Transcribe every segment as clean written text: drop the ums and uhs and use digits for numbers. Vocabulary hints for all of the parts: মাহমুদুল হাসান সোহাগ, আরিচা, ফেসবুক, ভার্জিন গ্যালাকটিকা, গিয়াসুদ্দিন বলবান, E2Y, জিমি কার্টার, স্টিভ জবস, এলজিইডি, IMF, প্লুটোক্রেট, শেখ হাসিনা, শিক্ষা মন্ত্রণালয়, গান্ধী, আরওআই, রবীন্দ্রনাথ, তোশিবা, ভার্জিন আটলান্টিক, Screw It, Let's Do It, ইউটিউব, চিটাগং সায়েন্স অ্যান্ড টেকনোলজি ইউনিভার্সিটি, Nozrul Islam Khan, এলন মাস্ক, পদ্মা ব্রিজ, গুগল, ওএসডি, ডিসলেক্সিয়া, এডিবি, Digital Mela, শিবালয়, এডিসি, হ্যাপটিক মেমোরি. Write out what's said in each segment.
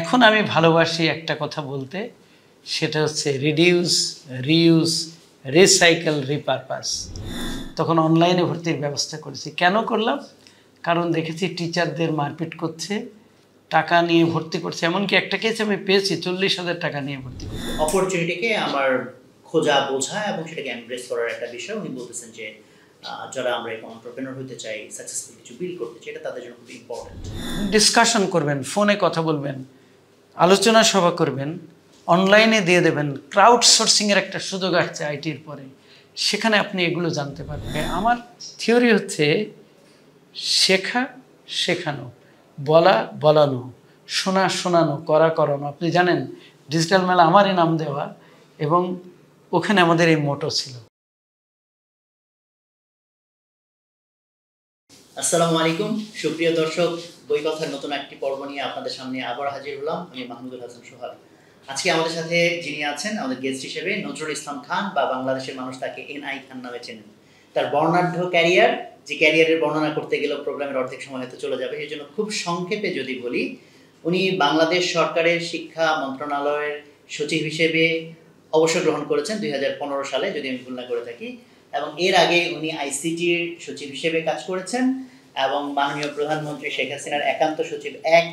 এখন আমি ভালোবাসি একটা কথা বলতে, সেটা হচ্ছে রিডিউস, রিউজ, রিসাইকেল, রিপারপাস। তখন অনলাইনে ভর্তির ব্যবস্থা করেছি। কেন করলাম? কারণ দেখেছি টিচারদের মারপিট করছে, টাকা নিয়ে ভর্তি করছে। এমনকি একটা কেস আমি পেয়েছি ৪০,০০০ টাকা নিয়ে ভর্তি করছি। অপরচুনিটিকে আমার খোঁজা, বোঝা এবং সেটাকে এমব্রেস করার একটা বিষয়। উনি বলতেছেন যে যারা আমরা এন্টারপ্রেনার হতে চাই, সাকসেসফুল কিছু বিল্ড করতে চাই, এটা তাদের জন্য খুব ইম্পর্টেন্ট। ডিসকাশন করবেন, ফোনে কথা বলবেন, আলোচনা সভা করবেন, অনলাইনে দিয়ে দেবেন। ক্রাউড সোর্সিংয়ের একটা সুযোগ আসছে আইটির পরে, সেখানে আপনি এগুলো জানতে পারবেন। আমার থিওরি হচ্ছে শেখা, শেখানো, বলা, বলানো, শোনা, শোনানো, করা, করানো। আপনি জানেন ডিজিটাল মেলা আমারই নাম দেওয়া, এবং ওখানে আমাদের এই মোটো ছিল। আসসালামু আলাইকুম সুপ্রিয় দর্শক, বই কথার নতুন একটি পর্ব নিয়ে আপনাদের সামনে আবার হাজির হলাম। আমি মাহমুদুল হাসান সোহাগ। আজকে আমাদের সাথে যিনি আছেন আমাদের গেস্ট হিসেবে নজরুল ইসলাম খান, বা বাংলাদেশের মানুষ তাকে এনআই খান নামে চেনেন। তার বর্ণাঢ্য ক্যারিয়ার, যে ক্যারিয়ারের বর্ণনা করতে গেলেও প্রোগ্রামের অর্ধেক সময় হয়তো চলে যাবে, সেই জন্য খুব সংক্ষেপে যদি বলি, উনি বাংলাদেশ সরকারের শিক্ষা মন্ত্রণালয়ের সচিব হিসেবে অবসর গ্রহণ করেছেন ২০১৫ সালে, যদি আমি ভুল না করে থাকি, এবং এর আগে উনি আইসিটির সচিব হিসেবে কাজ করেছেন এবং মাননীয় প্রধানমন্ত্রী শেখ হাসিনার একান্ত সচিব এক,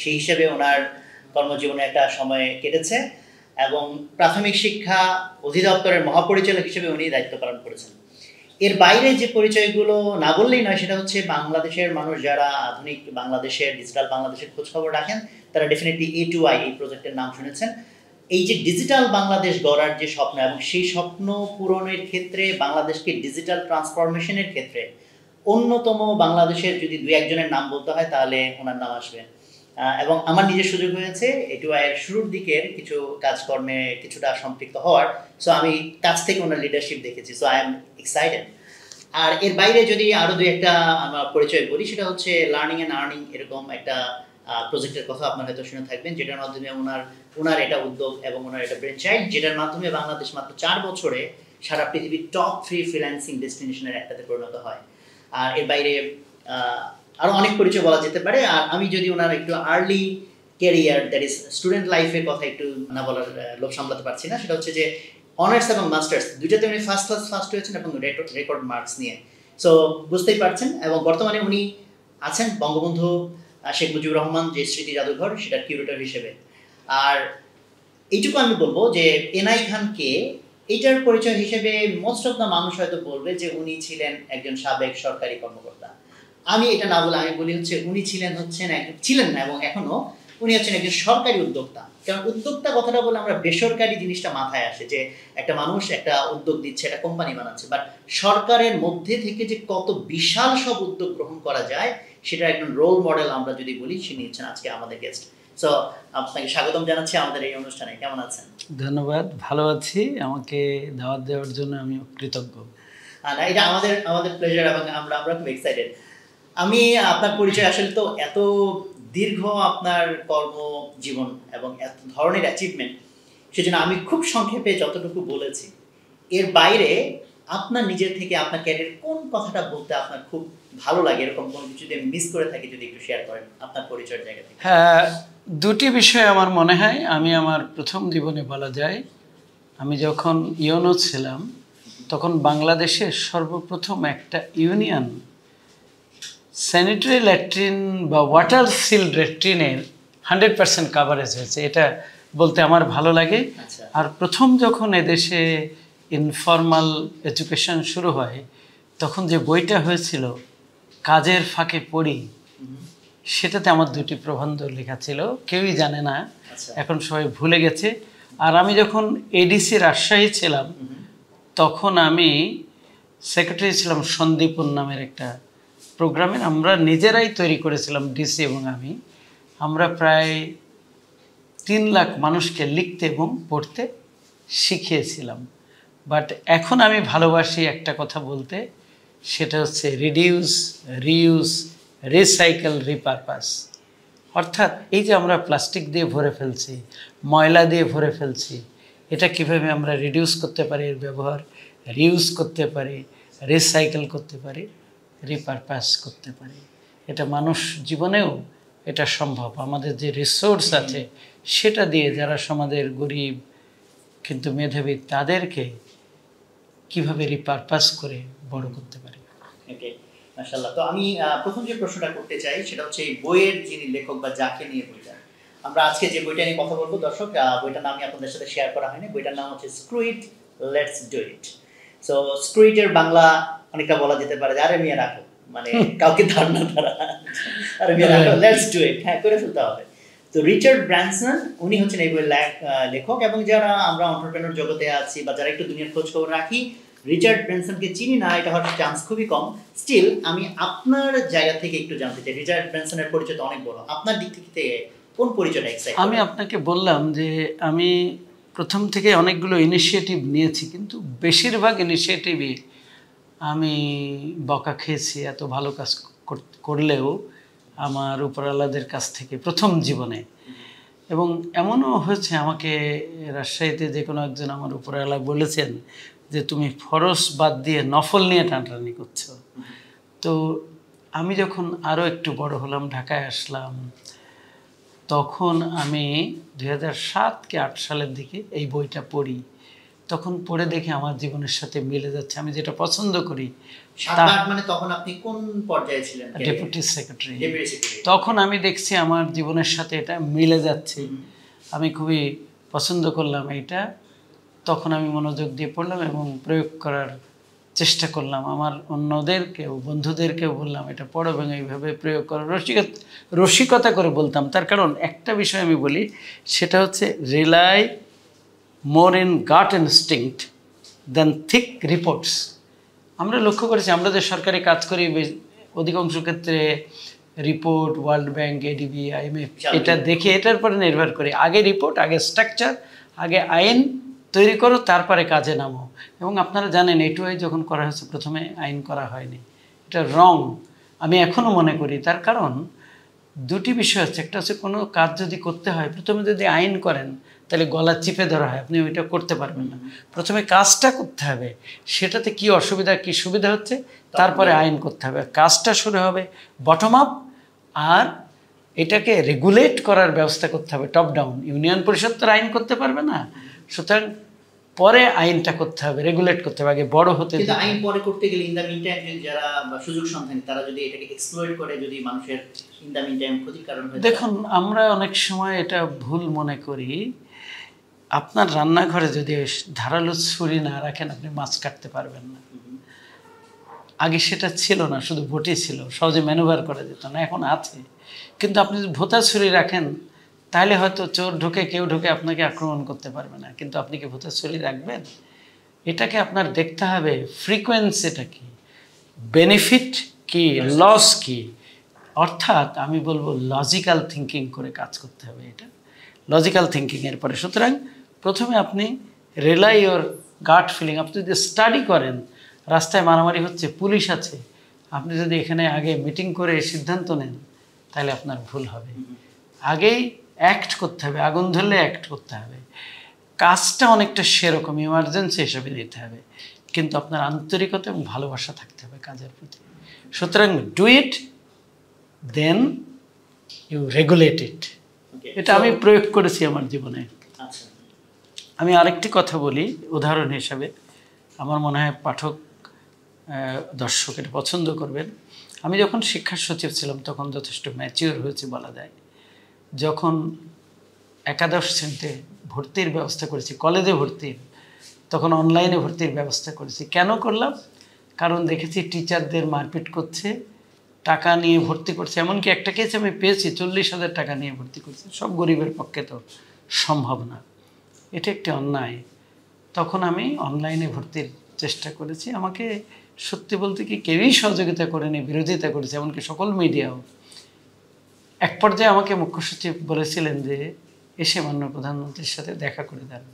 সেই হিসেবে ওনার কর্মজীবনে একটা সময় কেটেছে, এবং প্রাথমিক শিক্ষা অধিদপ্তরের মহাপরিচালক হিসেবে উনি দায়িত্ব পালন করেছেন। এর বাইরে যে পরিচয়গুলো না বললেই নয়, সেটা হচ্ছে বাংলাদেশের মানুষ যারা আধুনিক বাংলাদেশের, ডিজিটাল বাংলাদেশের খোঁজখবর রাখেন, তারা ডেফিনেটলি এ2আই এই প্রজেক্টের নাম শুনেছেন। এই যে ডিজিটাল বাংলাদেশ গড়ার যে স্বপ্ন, এবং সেই স্বপ্ন পূরণের ক্ষেত্রে বাংলাদেশকে ডিজিটাল ট্রান্সফরমেশনের ক্ষেত্রে অন্যতম বাংলাদেশের যদি দুই একজনের নাম বলতে হয় তাহলে ওনার নাম আসবে। এবং আমার নিজের সুযোগ হয়েছে এ2আই এর শুরুর দিকের কিছু কাজকর্মে কিছুটা সম্পৃক্ত হওয়ার, সো আমি কাছ থেকে ওনার লিডারশিপ দেখেছি, সো আই এম এক্সাইটেড। আর এর বাইরে যদি আরও দুই একটা আমার পরিচয় বলি, সেটা হচ্ছে লার্নিং অ্যান্ড আর্নিং, এরকম একটা প্রজেক্টের কথা আপনারা হয়তো শুনে থাকবেন, যেটার মাধ্যমে ওনার এটা উদ্যোগ এবং ওনার এটা ব্রেন চাইল্ড, যেটার মাধ্যমে বাংলাদেশ মাত্র ৪ বছরে সারা পৃথিবীর টপ 3 ফ্রিল্যান্সিং ডেস্টিনেশনের একটাতে পরিণত হয়। আর এর বাইরে আরও অনেক পরিচয় বলা যেতে পারে। আর আমি যদি ওনার একটু early career, that is student লাইফের কথা একটু না বলার লোভ সামলাতে পারছি না, সেটা হচ্ছে যে অনার্স এবং মাস্টার্স দুইটাতে উনি ফার্স্ট হয়েছেন এবং রেকর্ড মার্কস নিয়ে, সো বুঝতেই পারছেন। এবং বর্তমানে উনি আছেন বঙ্গবন্ধু শেখ মুজিবুর রহমান যে স্মৃতি জাদুঘর, সেটার কিউরেটর হিসেবে। আর এইটুকু আমি বলবো যে এনআই খানকে এইটার পরিচয় হিসেবে মোস্ট অফ দ্য মানুষ হয়তো বলবে যে উনি ছিলেন একজন সাবেক সরকারি কর্মকর্তা। আমি এটা না বলে আমি বলি হচ্ছে উনি ছিলেন না এবং এখনো উনি হচ্ছেন একজন সরকারি উদ্যোক্তা। কারণ উদ্যোক্তা কথাটা বলে আমরা বেসরকারি জিনিসটা মাথায় আসে, যে একটা মানুষ একটা উদ্যোগ দিচ্ছে, একটা কোম্পানি বানাচ্ছে, বাট সরকারের মধ্যে থেকে যে কত বিশাল সব উদ্যোগ গ্রহণ করা যায় সেটা একজন রোল মডেল আমরা যদি বলি, সে নিচ্ছেন আজকে আমাদের গেস্ট। সো আপনাকে স্বাগতম জানাচ্ছি আমাদের এই অনুষ্ঠানে। কেমন আছেন? ধন্যবাদ, ভালো আছি। আমাকে দাওয়াত দেওয়ার জন্য আমি কৃতজ্ঞ। না, এটা আমাদের প্লেজার এবং আমরা খুব এক্সাইটেড। আমি আপনার পরিচয় আসলে তো এত দীর্ঘ আপনার কর্মজীবন এবং এত ধরনের অ্যাচিভমেন্ট, সেজন্য আমি খুব সংক্ষেপে যতটুকু বলেছি। এর বাইরে আপনার নিজের থেকে আপনার ক্যারিয়ার কোন কথাটা বলতে আপনার খুব ভালো লাগে, এরকম কোনো কিছু যদি মিস করে থাকি যদি একটু শেয়ার করেন আপনার পরিচয়ের জায়গা থেকে। হ্যাঁ, দুটি বিষয় আমার মনে হয়। আমি আমার প্রথম জীবনে বলা যায়, আমি যখন ইউনো ছিলাম তখন বাংলাদেশের সর্বপ্রথম একটা ইউনিয়ন স্যানিটারি ল্যাট্রিন বা ওয়াটার সিল্ড ল্যাট্রিনের 100% কাভারেজ হয়েছে, এটা বলতে আমার ভালো লাগে। আর প্রথম যখন এদেশে ইনফর্মাল এডুকেশন শুরু হয় তখন যে বইটা হয়েছিল কাজের ফাঁকে পড়ি, সেটাতে আমার দুটি প্রবন্ধ লেখা ছিল, কেউই জানে না, এখন সবাই ভুলে গেছে। আর আমি যখন এডিসি রাজশাহী ছিলাম তখন আমি সেক্রেটারি ছিলাম সন্দীপন নামের একটা প্রোগ্রামে, আমরা নিজেরাই তৈরি করেছিলাম ডিসি এবং আমি, আমরা প্রায় ৩ লাখ মানুষকে লিখতে এবং পড়তে শিখিয়েছিলাম। বাট এখন আমি ভালোবাসি একটা কথা বলতে, সেটা হচ্ছে রিডিউস, রিউজ, রিসাইকেল, রিপারপাস। অর্থাৎ এই যে আমরা প্লাস্টিক দিয়ে ভরে ফেলছি, ময়লা দিয়ে ভরে ফেলছি, এটা কীভাবে আমরা রিডিউস করতে পারি, এর ব্যবহার রিউজ করতে পারি, রিসাইকেল করতে পারি, রিপারপাস করতে পারি। এটা মানুষ জীবনেও এটা সম্ভব আমাদের যে রিসোর্স আছে সেটা দিয়ে যারা সমাজের গরীব কিন্তু মেধাবী তাদেরকে কিভাবে রিপারপাস করে বড় করতে পারি ওকে মাশাআল্লাহ তো আমি প্রথম যে প্রশ্নটা করতে চাই সেটা হচ্ছে এই বইয়ের যিনি লেখক বা যাকে নিয়ে বইটা আমরা আজকে যে বইটা নিয়ে কথা বলবো দর্শক বইটার নাম আমি আপনাদের সাথে শেয়ার করা হয়নি বইটার নাম হচ্ছে screw it let's do it so screw it এর বাংলা অনেকটা বলা যেতে পারে আরে মিয়া রাখো মানে কাউকে ধার না ধারা আরে মিয়া রাখো লেটস ডু ইট হ্যাঁ করে ফেলতে হবে তো রিচার্ড ব্র্যানসন উনি হচ্ছেন এই বইয়ের লেখক এবং যারা আমরা এন্টারপ্রেনার জগতে আছি বা যারা একটু দুনিয়ার খোঁজ খবর রাখি রিচার্ড ব্র্যানসনকে চিনি না এটা হওয়ার চান্স খুবই কম স্টিল আমি আপনার জায়গা থেকে একটু জানতে চাই রিচার্ড ব্র্যানসনের পরিচয় তো অনেক বড় আপনার দিক থেকে কোন পরিচয়টা এক্সাইট আমি আপনাকে বললাম যে আমি প্রথম থেকে অনেকগুলো ইনিশিয়েটিভ নিয়েছি কিন্তু বেশিরভাগ ইনিশিয়েটিভই আমি বকা খেয়েছি এত ভালো কাজ করলেও আমার উপরালাদের কাছ থেকে প্রথম জীবনে এবং এমনও হয়েছে আমাকে রাজশাহীতে যে কোনো একজন আমার উপরালা বলেছেন যে তুমি ফরস বাদ দিয়ে নফল নিয়ে টানটানি করছো তো আমি যখন আরও একটু বড় হলাম ঢাকায় আসলাম তখন আমি 2007-08 সালের দিকে এই বইটা পড়ি তখন পড়ে দেখে আমার জীবনের সাথে মিলে যাচ্ছে আমি যেটা পছন্দ করি মানে তখন আপনি কোন পর্যায়ে ছিলেন ডেপুটি সেক্রেটারি তখন আমি দেখছি আমার জীবনের সাথে এটা মিলে যাচ্ছে আমি খুবই পছন্দ করলাম এইটা তখন আমি মনোযোগ দিয়ে পড়লাম এবং প্রয়োগ করার চেষ্টা করলাম আমার অন্যদেরকেও বন্ধুদেরকেও বললাম এটা পড়ো এবং এইভাবে প্রয়োগ করো রসিকতা করে বলতাম তার কারণ একটা বিষয় আমি বলি সেটা হচ্ছে rely more in gut instinct than thick reports আমরা লক্ষ্য করেছি আমরা যে সরকারি কাজ করি অধিকাংশ ক্ষেত্রে report World Bank এডিবি IMF এটা দেখে এটার পরে নির্ভর করি আগে রিপোর্ট আগে স্ট্রাকচার আগে আইন তৈরি করো তারপরে কাজে নামো এবং আপনারা জানেন E2Y যখন করা হয়েছে প্রথমে আইন করা হয়নি এটা রং আমি এখনও মনে করি তার কারণ দুটি বিষয় আছে একটা হচ্ছে কোনো কাজ যদি করতে হয় প্রথমে যদি আইন করেন তাহলে গলা চিপে ধরা হয় আপনি ওইটা করতে পারবেন না প্রথমে কাজটা করতে হবে সেটাতে কি অসুবিধা কি সুবিধা হচ্ছে তারপরে আইন করতে হবে কাজটা শুরু হবে বটম আপ আর এটাকে রেগুলেট করার ব্যবস্থা করতে হবে টপ ডাউন ইউনিয়ন পরিষদ তো আইন করতে পারবে না সুতরাং পরে আইনটা করতে হবে রেগুলেট করতে হবে আগে বড় হতে কিন্তু আইন পরে করতে গেলে ইন দা মিন টাইম যারা সুযোগ সন্ধানী তারা যদি এটাকে এক্সপ্লয়েট করে যদি মানুষের ইন দা মিন টাইম ক্ষতির কারণ হয় দেখুন আমরা অনেক সময় এটা ভুল মনে করি আপনার রান্নাঘরে যদি ধারালো ছুরি না রাখেন আপনি মাছ কাটতে পারবেন না আগে সেটা ছিল না শুধু ভোটই ছিল সহজে ম্যানুভার করা যেত না এখন আছে কিন্তু আপনি যদি ভোতা ছুরি রাখেন তাহলে হয়তো চোর ঢুকে কেউ ঢুকে আপনাকে আক্রমণ করতে পারবে না কিন্তু আপনি কি ভোতা ছুরি রাখবেন এটাকে আপনার দেখতে হবে ফ্রিকোয়েন্সিটা কি বেনিফিট কি লস কি অর্থাৎ আমি বলবো লজিক্যাল থিঙ্কিং করে কাজ করতে হবে এটা লজিক্যাল থিঙ্কিংয়ের পরে সুতরাং প্রথমে আপনি রিলাই ইওর গাট ফিলিং আপনি যদি স্টাডি করেন রাস্তায় মারামারি হচ্ছে পুলিশ আছে আপনি যদি এখানে আগে মিটিং করে সিদ্ধান্ত নেন তাহলে আপনার ভুল হবে আগেই অ্যাক্ট করতে হবে আগুন ধরলে অ্যাক্ট করতে হবে কাজটা অনেকটা সেরকম ইমার্জেন্সি হিসেবে নিতে হবে কিন্তু আপনার আন্তরিকতা এবং ভালোবাসা থাকতে হবে কাজের প্রতি সুতরাং do it then you regulate it এটা আমি প্রয়োগ করেছি আমার জীবনে আমি আরেকটি কথা বলি উদাহরণ হিসাবে আমার মনে হয় পাঠক দর্শক এটা পছন্দ করবেন আমি যখন শিক্ষা সচিব ছিলাম তখন যথেষ্ট ম্যাচিওর হয়েছে বলা যায় যখন একাদশ শ্রেণীতে ভর্তির ব্যবস্থা করেছি কলেজে ভর্তির তখন অনলাইনে ভর্তির ব্যবস্থা করেছি কেন করলাম কারণ দেখেছি টিচারদের মারপিট করছে টাকা নিয়ে ভর্তি করছে এমনকি একটা কেস আমি পেয়েছি 40,000 টাকা নিয়ে ভর্তি করছে সব গরিবের পক্ষে তো সম্ভব না এটা একটি অন্যায় তখন আমি অনলাইনে ভর্তির চেষ্টা করেছি আমাকে সত্যি বলতে কি কেউই সহযোগিতা করেনি বিরোধিতা করেছে এমনকি সকল মিডিয়াও এক পর্যায়ে আমাকে মুখ্য সচিব বলেছিলেন যে এসে মাননীয় প্রধানমন্ত্রীর সাথে দেখা করে দেন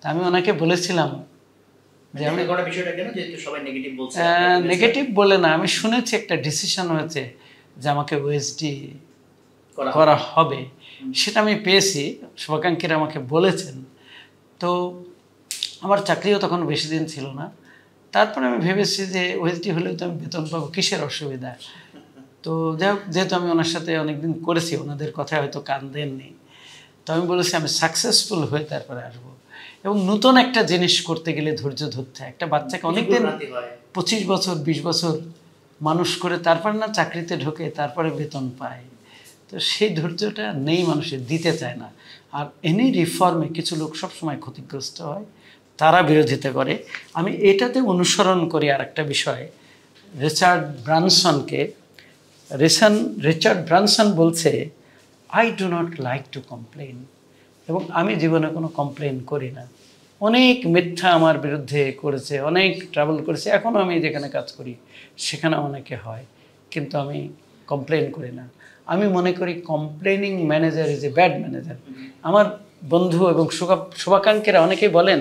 তা আমি ওনাকে বলেছিলাম যে আমি নেগেটিভ বলে না আমি শুনেছি একটা ডিসিশন হয়েছে যে আমাকে ওএসডি করা হবে সেটা আমি পেয়েছি শুভাকাঙ্ক্ষীরা আমাকে বলেছেন তো আমার চাকরিও তখন বেশি দিন ছিল না তারপরে আমি ভেবেছি যে ওএসডি হলেও তো আমি বেতন পাবো কিসের অসুবিধা তো যেহেতু আমি ওনার সাথে অনেকদিন করেছি ওনাদের কথা হয়তো কান দেননি তো আমি বলেছি আমি সাকসেসফুল হই তারপরে আসব এবং নতুন একটা জিনিস করতে গেলে ধৈর্য ধরতে একটা বাচ্চাকে অনেকদিন 25 বছর 20 বছর মানুষ করে তারপর না চাকরিতে ঢোকে তারপরে বেতন পায় তো সেই ধৈর্যটা নেই মানুষের দিতে চায় না আর এনি রিফর্মে কিছু লোক সব সময় ক্ষতিগ্রস্ত হয় তারা বিরোধিতা করে আমি এটাতে অনুসরণ করি আরেকটা বিষয় রিচার্ড ব্রানসনকে রিচার্ড ব্রানসন বলছে I do not like to complain এবং আমি জীবনে কোনো কমপ্লেইন করি না অনেক মিথ্যা আমার বিরুদ্ধে করেছে অনেক ট্রাবল করেছে এখন আমি যেখানে কাজ করি সেখানে অনেকে হয় কিন্তু আমি কমপ্লেইন করি না আমি মনে করি complaining manager is a bad manager আমার বন্ধু এবং শুভাকাঙ্ক্ষীরা অনেকেই বলেন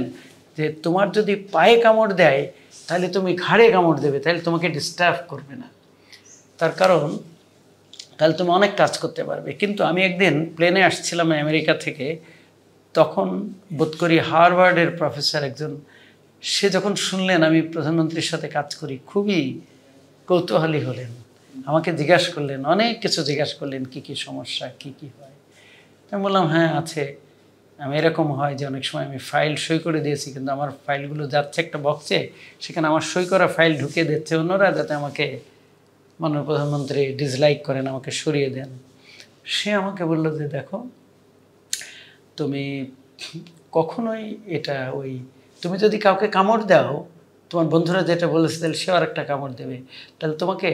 যে তোমার যদি পায়ে কামড় দেয় তাহলে তুমি ঘাড়ে কামড় দেবে তাহলে তোমাকে ডিস্টার্ব করবে না তার কারণ কাল তুমি অনেক কাজ করতে পারবে কিন্তু আমি একদিন প্লেনে আসছিলাম আমেরিকা থেকে তখন বোধ করি হার্ভার্ডের প্রফেসর একজন সে যখন শুনলেন আমি প্রধানমন্ত্রীর সাথে কাজ করি খুবই কৌতূহলী হলেন আমাকে জিজ্ঞাসা করলেন অনেক কিছু জিজ্ঞাসা করলেন কি কি সমস্যা কি কি হয় আমি বললাম হ্যাঁ আছে আমি এরকম হয় যে অনেক সময় আমি ফাইল সই করে দিয়েছি কিন্তু আমার ফাইলগুলো যাচ্ছে একটা বক্সে সেখানে আমার সই করা ফাইল ঢুকিয়ে দিচ্ছে অন্যরা যাতে আমাকে মাননীয় প্রধানমন্ত্রী ডিসলাইক করেন আমাকে সরিয়ে দেন সে আমাকে বলল যে দেখো তুমি কখনোই এটা ওই তুমি যদি কাউকে কামড় দাও তোমার বন্ধুরা যেটা বলেছে তাহলে সে আর একটা কামড় দেবে তাহলে তোমাকে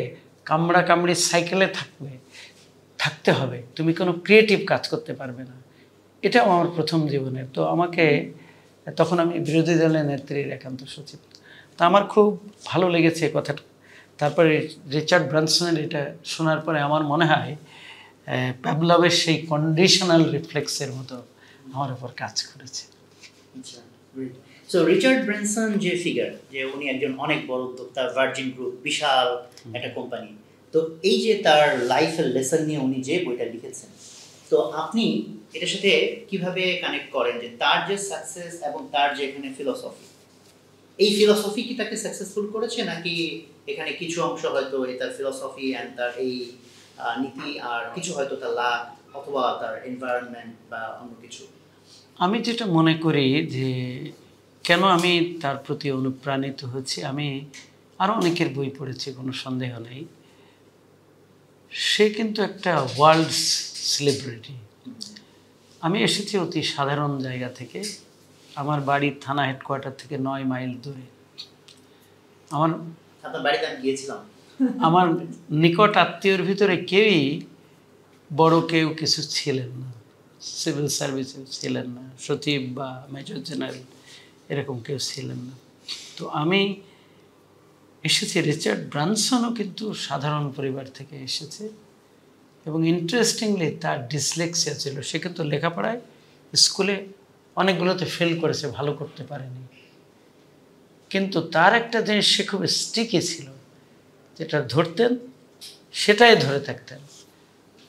কামড়া কামড়ি সাইকেলে থাকতে হবে তুমি কোনো ক্রিয়েটিভ কাজ করতে পারবে না এটাও আমার প্রথম জীবনে তো আমাকে তখন আমি বিরোধী দলের নেত্রীর একান্ত সচিব তা আমার খুব ভালো লেগেছে কথাটা তারপরে রিচার্ড ব্রানসনের এটা শোনার পরে আমার মনে হয় প্যাভলভের সেই কন্ডিশনাল রিফ্লেক্সের মতো আমার উপর কাজ করেছে আচ্ছা গ্রেট সো রিচার্ড ব্রানসন যে ফিগার যে উনি একজন অনেক বড় উদ্যোক্তা ভার্জিন গ্রুপ বিশাল একটা কোম্পানি তো এই যে তার লাইফের লেসন নিয়ে উনি যে বইটা লিখেছেন তো আপনি এটার সাথে কিভাবে কানেক্ট করেন যে তার যে সাকসেস এবং তার যে এখানে ফিলোসফি এই ফিলোসফি কি তাকে সাকসেসফুল করেছে নাকি এখানে কিছু অংশ হয়তো এটার ফিলোসফি এন্ড তার এই নীতি আর কিছু হয়তো তার লাক অথবা তার এনवायरमेंट বা অন্য কিছু আমি যেটা মনে করি যে কেন আমি তার প্রতি অনুপ্রাণিত হচ্ছি আমি আরো অনেকের বই পড়েছি কোনো সন্দেহ নেই সে কিন্তু একটা ওয়ার্ল্ড সেলিব্রিটি আমি এসেছি অতি সাধারণ জায়গা থেকে আমার বাড়ি থানা হেডকোয়ার্টার থেকে 9 মাইল দূরে আমার আপনার বাড়িতে আমি গিয়েছিলাম আমার নিকট আত্মীয়র ভিতরে কেউই বড় কেউ কিছু ছিলেন না সিভিল সার্ভিসে ছিলেন না সচিব বা মেজর জেনারেল এরকম কেউ ছিলেন না তো আমি এসেছি রিচার্ড ব্রানসনও কিন্তু সাধারণ পরিবার থেকে এসেছে এবং ইন্টারেস্টিংলি তার ডিসলেক্সিয়া ছিল সে কিন্তু লেখাপড়ায় স্কুলে অনেকগুলোতে ফেল করেছে ভালো করতে পারেনি কিন্তু তার একটা জিনিস সে খুব স্টিকি ছিল যেটা ধরতেন সেটাই ধরে থাকতেন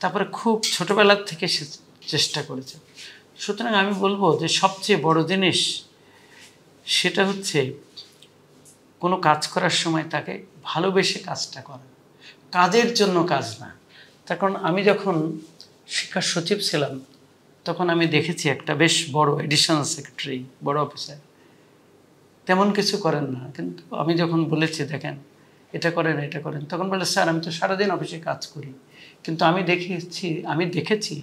তারপরে খুব ছোটোবেলার থেকে সে চেষ্টা করেছে সুতরাং আমি বলবো যে সবচেয়ে বড় জিনিস সেটা হচ্ছে কোনো কাজ করার সময় তাকে ভালোবেসে কাজটা করা কাজের জন্য কাজ না তার কারণ আমি যখন শিক্ষা সচিব ছিলাম তখন আমি দেখেছি একটা বেশ বড় এডিশনাল সেক্রেটারি বড় অফিসার তেমন কিছু করেন না কিন্তু আমি যখন বলেছি দেখেন এটা করেন তখন বলে স্যার আমি তো সারাদিন অফিসে কাজ করি কিন্তু আমি দেখেছি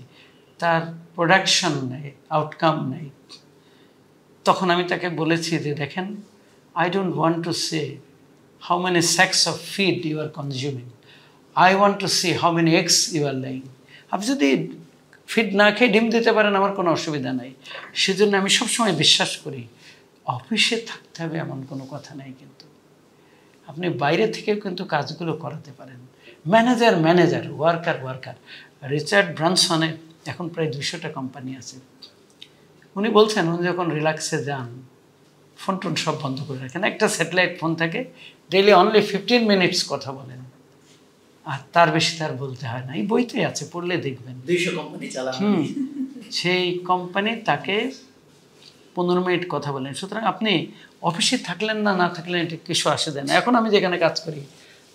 তার প্রোডাকশন নেই আউটকাম নেই তখন আমি তাকে বলেছি যে দেখেন I don't want to say how many sacks of feed you are consuming I want to see how many eggs you are laying আপনি যদি ফিড না খেয়ে ডিম দিতে পারেন আমার কোনো অসুবিধা নাই সেজন্য আমি সবসময় বিশ্বাস করি অফিসে থাকতে হবে এমন কোনো কথা নাই কিন্তু আপনি বাইরে থেকেও কিন্তু কাজগুলো করাতে পারেন manager manager worker worker Richard ব্রানসনের এখন প্রায় 200টা কোম্পানি আছে উনি বলছেন উনি যখন রিল্যাক্সে যান ফোন টোন সব বন্ধ করে রাখেন একটা স্যাটেলাইট ফোন থাকে ডেইলি অনলি 15 মিনিটস কথা বলেন আর তার বেশি তার বলতে হয় না এই বইতে আছে পড়লে দেখবেন 200 কোম্পানি চালানো সেই কোম্পানি তাকে 15 মিনিট কথা বলেন সুতরাং আপনি অফিসে থাকলেন না না থাকলেন এটা কিছু আসে দেয় না এখন আমি যেখানে কাজ করি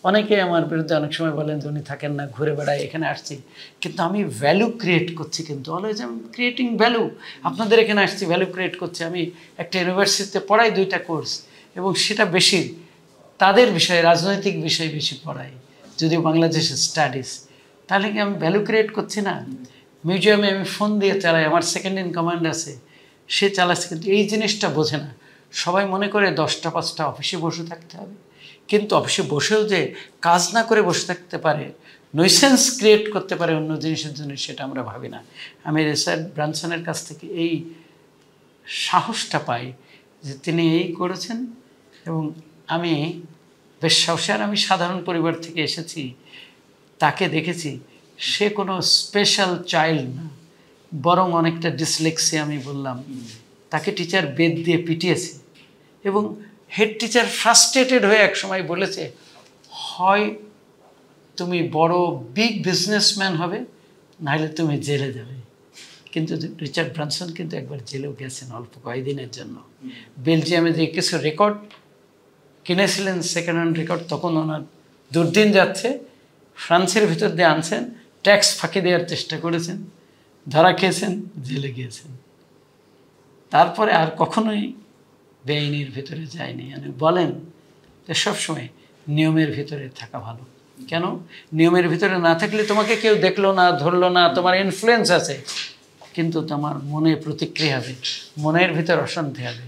অনেকে আমার বিরুদ্ধে অনেক সময় বলেন যে উনি থাকেন না ঘুরে বেড়ায় এখানে আসছি কিন্তু আমি ভ্যালু ক্রিয়েট করছি কিন্তু always I am creating value আপনাদের এখানে আসছি ভ্যালু ক্রিয়েট করছি আমি একটা ইউনিভার্সিটিতে পড়াই দুইটা কোর্স এবং সেটা বেশি তাদের বিষয়ে রাজনৈতিক বিষয় বেশি পড়াই যদিও বাংলাদেশের স্টাডিজ তাহলে কি আমি ভ্যালু ক্রিয়েট করছি না মিউজিয়ামে আমি ফোন দিয়ে চালাই আমার সেকেন্ড ইন কমান্ড আছে সে চালাচ্ছে কিন্তু এই জিনিসটা বোঝে না সবাই মনে করে 10টা 5টা অফিসে বসে থাকতে হবে কিন্তু অফিসে বসেও যে কাজ না করে বসে থাকতে পারে নয়সেন্স ক্রিয়েট করতে পারে অন্য জিনিসের জন্য সেটা আমরা ভাবি না আমি রিচার্ড ব্রানসনের কাছ থেকে এই সাহসটা পাই যে তিনি এই করেছেন এবং আমি বেশ সাহসী আর আমি সাধারণ পরিবার থেকে এসেছি তাকে দেখেছি সে কোনো স্পেশাল চাইল্ড না বরং অনেকটা ডিসলেক্সিয়া আমি বললাম তাকে টিচার বেদ দিয়ে পিটিয়েছে এবং হেড টিচার ফ্রাস্ট্রেটেড হয়ে এক সময় বলেছে হয় তুমি বড় বিগ বিজনেসম্যান হবে নাহলে তুমি জেলে যাবে কিন্তু রিচার্ড ব্রানসন কিন্তু একবার জেলেও গেছেন অল্প কয়েকদিনের জন্য বেলজিয়ামে যে কিছু রেকর্ড কিনেছিলেন সেকেন্ড হ্যান্ড রেকর্ড তখন ওনার দুর্দিন যাচ্ছে ফ্রান্সের ভিতর দিয়ে আনছেন ট্যাক্স ফাঁকি দেওয়ার চেষ্টা করেছেন ধরা খেয়েছেন জেলে গিয়েছেন তারপরে আর কখনোই বেআইনির ভিতরে যায়নি মানে বলেন যে সবসময় নিয়মের ভিতরে থাকা ভালো কেন নিয়মের ভিতরে না থাকলে তোমাকে কেউ দেখলো না ধরলো না তোমার ইনফ্লুয়েন্স আছে কিন্তু তোমার মনে প্রতিক্রিয়া হবে মনের ভিতর অশান্তি হবে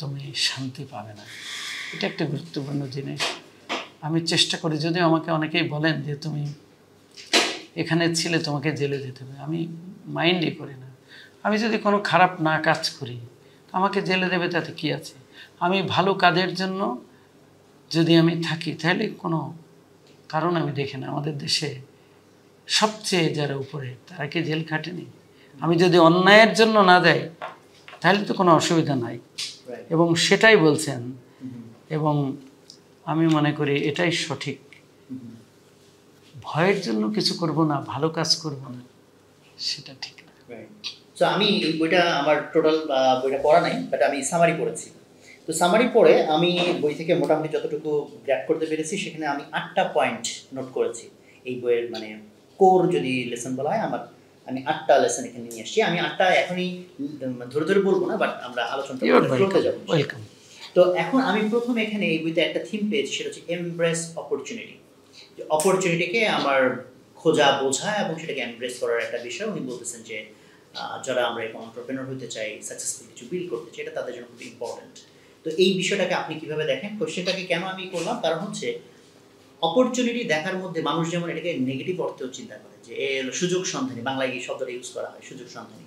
তুমি শান্তি পাবে না এটা একটা গুরুত্বপূর্ণ জিনিস আমি চেষ্টা করি যদিও আমাকে অনেকেই বলেন যে তুমি এখানে ছিলে তোমাকে জেলে যেতে হবে আমি মাইন্ডই করি না আমি যদি কোনো খারাপ না কাজ করি আমাকে জেলে দেবে তাতে কী আছে আমি ভালো কাজের জন্য যদি আমি থাকি তাহলে কোনো কারণ আমি দেখি না আমাদের দেশে সবচেয়ে যারা উপরে তারা কি জেল খাটেনি আমি যদি অন্যায়ের জন্য না যাই তাহলে তো কোনো অসুবিধা নাই এবং সেটাই বলছেন এবং আমি মনে করি এটাই সঠিক ভয়ের জন্য কিছু করব না ভালো কাজ করব না সেটা ঠিক না তো আমি বইটা আমার টোটাল বইটা পড়া নাই বাট আমি সামারি পড়েছি তো সামারি পড়ে আমি বই থেকে মোটামুটি যতটুকু গ্র্যাব করতে পেরেছি সেখানে আমি 8টা পয়েন্ট নোট করেছি এই বইয়ের মানে কোর যদি লেসন বলা হয় আমার আমি 8টা লেসন এখানে নিয়ে এসেছি আমি 8টা এখনই ধরে ধরে বলবো না বাট আমরা আলোচনাটা করতে যাব ওয়েলকাম তো এখন আমি প্রথম এখানে এই বইতে একটা থিম পেয়েছি সেটা হচ্ছে এমব্রেস অপরচুনিটি যে অপরচুনিটিকে আমার খোঁজা বোঝা এবং সেটাকে এমব্রেস করার একটা বিষয় উনি বলতেছেন যে যারা আমরা এরকম এন্টারপ্রেনার হতে চাই সাকসেসফুল কিছু বিল্ড করতে চাই এটা তাদের জন্য খুব ইম্পর্টেন্ট তো এই বিষয়টাকে আপনি কীভাবে দেখেন কোশ্চেনটাকে কেন আমি করলাম কারণ হচ্ছে অপরচুনিটি দেখার মধ্যে মানুষ যেমন এটাকে নেগেটিভ অর্থেও চিন্তা করে যে এ হলো সুযোগ সন্ধানী বাংলায় এই শব্দটা ইউজ করা হয় সুযোগ সন্ধানী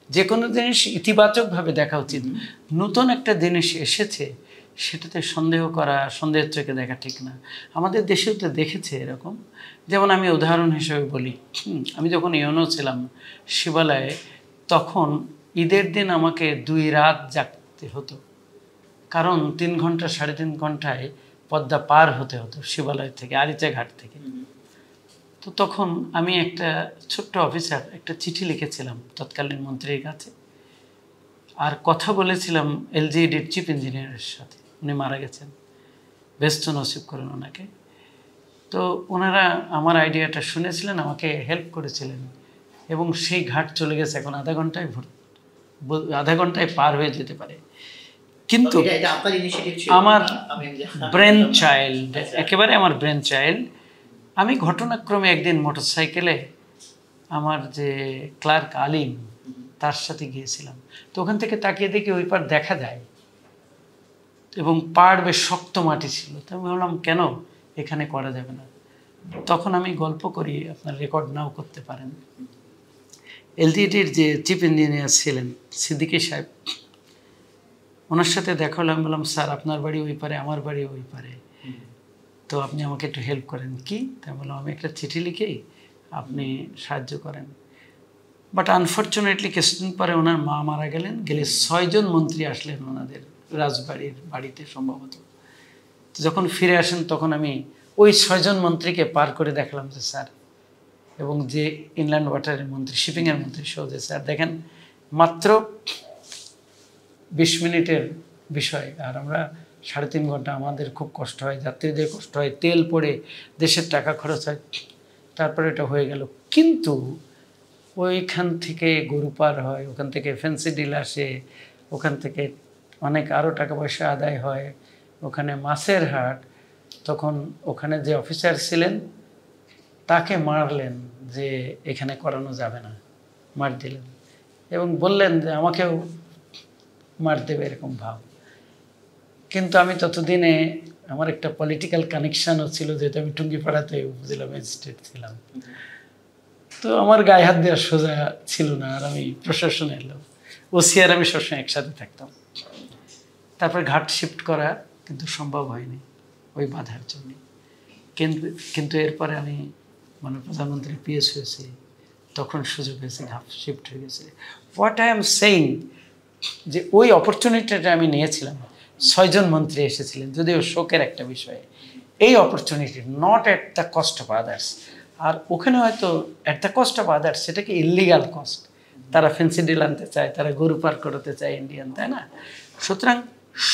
যে কোনো জিনিস ইতিবাচকভাবে দেখা উচিত নতুন একটা জিনিস এসেছে সেটাতে সন্দেহ করা সন্দেহের চোখে দেখা ঠিক না আমাদের দেশেও তো দেখেছে এরকম যেমন আমি উদাহরণ হিসেবে বলি আমি যখন ইউনো ছিলাম শিবালয়ে তখন ঈদের দিন আমাকে 2 রাত জাগতে হতো কারণ 3 ঘন্টা 3.5 ঘন্টায় পদ্মা পার হতে হতো শিবালয় থেকে আরিচা ঘাট থেকে তো তখন আমি একটা ছোট্ট অফিসার একটা চিঠি লিখেছিলাম তৎকালীন মন্ত্রীর কাছে আর কথা বলেছিলাম এলজিইডির চিফ ইঞ্জিনিয়ারের সাথে উনি মারা গেছেন ব্যস্ত নসিব করেন ওনাকে তো ওনারা আমার আইডিয়াটা শুনেছিলেন আমাকে হেল্প করেছিলেন এবং সেই ঘাট চলে গেছে এখন আধা ঘন্টায় পার হয়ে যেতে পারে কিন্তু আমার ব্রেন চাইল্ড একেবারে আমার ব্রেন চাইল্ড আমি ঘটনাক্রমে একদিন মোটরসাইকেলে আমার যে ক্লার্ক আলিম তার সাথে গিয়েছিলাম তো ওখান থেকে তাকিয়ে দেখি ওই পার দেখা যায় এবং পাড় বেশ শক্ত মাটি ছিল তো আমি ভাবলাম কেন এখানে করা যাবে না তখন আমি গল্প করি আপনার রেকর্ড নাও করতে পারেন এলজিইডির যে চিফ ইঞ্জিনিয়ার ছিলেন সিদ্দিকী সাহেব ওনার সাথে দেখা হলো আমি বললাম স্যার আপনার বাড়ি ওই পারে আমার বাড়ি ওই পারে তো আপনি আমাকে একটু হেল্প করেন কি তাই বললাম আমি একটা চিঠি লিখে আপনি সাহায্য করেন বাট আনফরচুনেটলি কিছুদিন পরে ওনার মা মারা গেলেন গেলে 6 জন মন্ত্রী আসলেন ওনাদের রাজবাড়ির বাড়িতে সম্ভবত যখন ফিরে আসেন তখন আমি ওই 6 জন মন্ত্রীকে পার করে দেখলাম যে স্যার এবং যে ইনল্যান্ড ওয়াটারের মন্ত্রী শিপিং এর মন্ত্রী সৌজে স্যার দেখেন মাত্র 20 মিনিটের বিষয় আর আমরা 3.5 ঘন্টা আমাদের খুব কষ্ট হয় যাত্রীদের কষ্ট হয় তেল পড়ে দেশের টাকা খরচ হয় তারপরে এটা হয়ে গেল কিন্তু ওইখান থেকে গরুপার হয় ওখান থেকে ফেন্সি ডিল আসে ওখান থেকে অনেক আরো টাকা পয়সা আদায় হয় ওখানে মাছের হাট তখন ওখানে যে অফিসার ছিলেন তাকে মারলেন যে এখানে করানো যাবে না মার দিলেন এবং বললেন যে আমাকেও মার দেবে এরকম ভাব কিন্তু আমি ততদিনে আমার একটা পলিটিক্যাল কানেকশনও ছিল যেটা আমি টুঙ্গিপাড়াতে উপজেলা ম্যাজিস্ট্রেট ছিলাম তো আমার গায়ে হাত দেওয়ার সোজা ছিল না আর আমি প্রশাসনে এলাম ওসি আর আমি সবসময় একসাথে থাকতাম তারপর ঘাট শিফট করা কিন্তু সম্ভব হয়নি ওই বাধার জন্য কিন্তু এরপরে আমি মানে প্রধানমন্ত্রী পিএস হয়েছি তখন সুযোগ হয়েছে ঘাট শিফট হয়ে গেছে হোয়াট আই এম সেইং যে ওই অপরচুনিটিটা আমি নিয়েছিলাম 6 জন মন্ত্রী এসেছিলেন যদিও শোকের একটা বিষয় এই opportunity not at the cost of others আর ওখানে হয়তো at the cost of others সেটাকে ইলিগাল কস্ট তারা ফেন্সি ডিল আনতে চায় তারা গরু পার করতে চায় ইন্ডিয়ান তাই না সুতরাং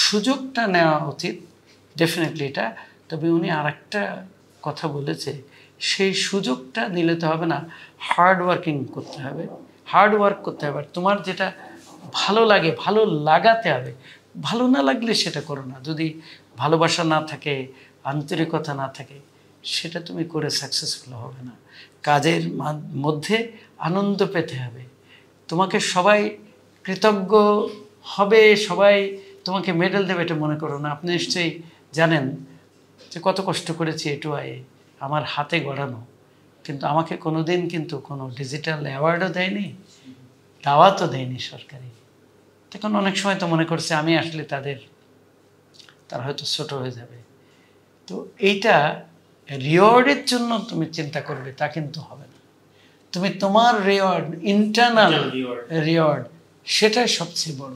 সুযোগটা নেওয়া উচিত ডেফিনেটলি এটা তবে উনি আর একটা কথা বলেছে সেই সুযোগটা নিলে তো হবে না হার্ড ওয়ার্কিং করতে হবে হার্ড ওয়ার্ক করতে হবে তোমার যেটা ভালো লাগে ভালো লাগাতে হবে ভালো না লাগলে সেটা করো না যদি ভালোবাসা না থাকে আন্তরিকতা না থাকে সেটা তুমি করে সাকসেসফুল হবে না কাজের মধ্যে আনন্দ পেতে হবে তোমাকে সবাই কৃতজ্ঞ হবে সবাই তোমাকে মেডেল দেবে এটা মনে করো না আপনি নিশ্চয়ই জানেন যে কত কষ্ট করেছি এ2আই আমার হাতে গড়ানো কিন্তু আমাকে কোনোদিন কিন্তু কোনো ডিজিটাল অ্যাওয়ার্ডও দেয়নি দাওয়াতও দেয়নি সরকারি তখন অনেক সময় তো মনে করছে আমি আসলে তার হয়তো ছোট হয়ে যাবে তো এইটা রিওয়ার্ডের জন্য তুমি চিন্তা করবে তা কিন্তু হবে না তুমি তোমার রিওয়ার্ড ইন্টারনাল রিওয়ার্ড সেটাই সবচেয়ে বড়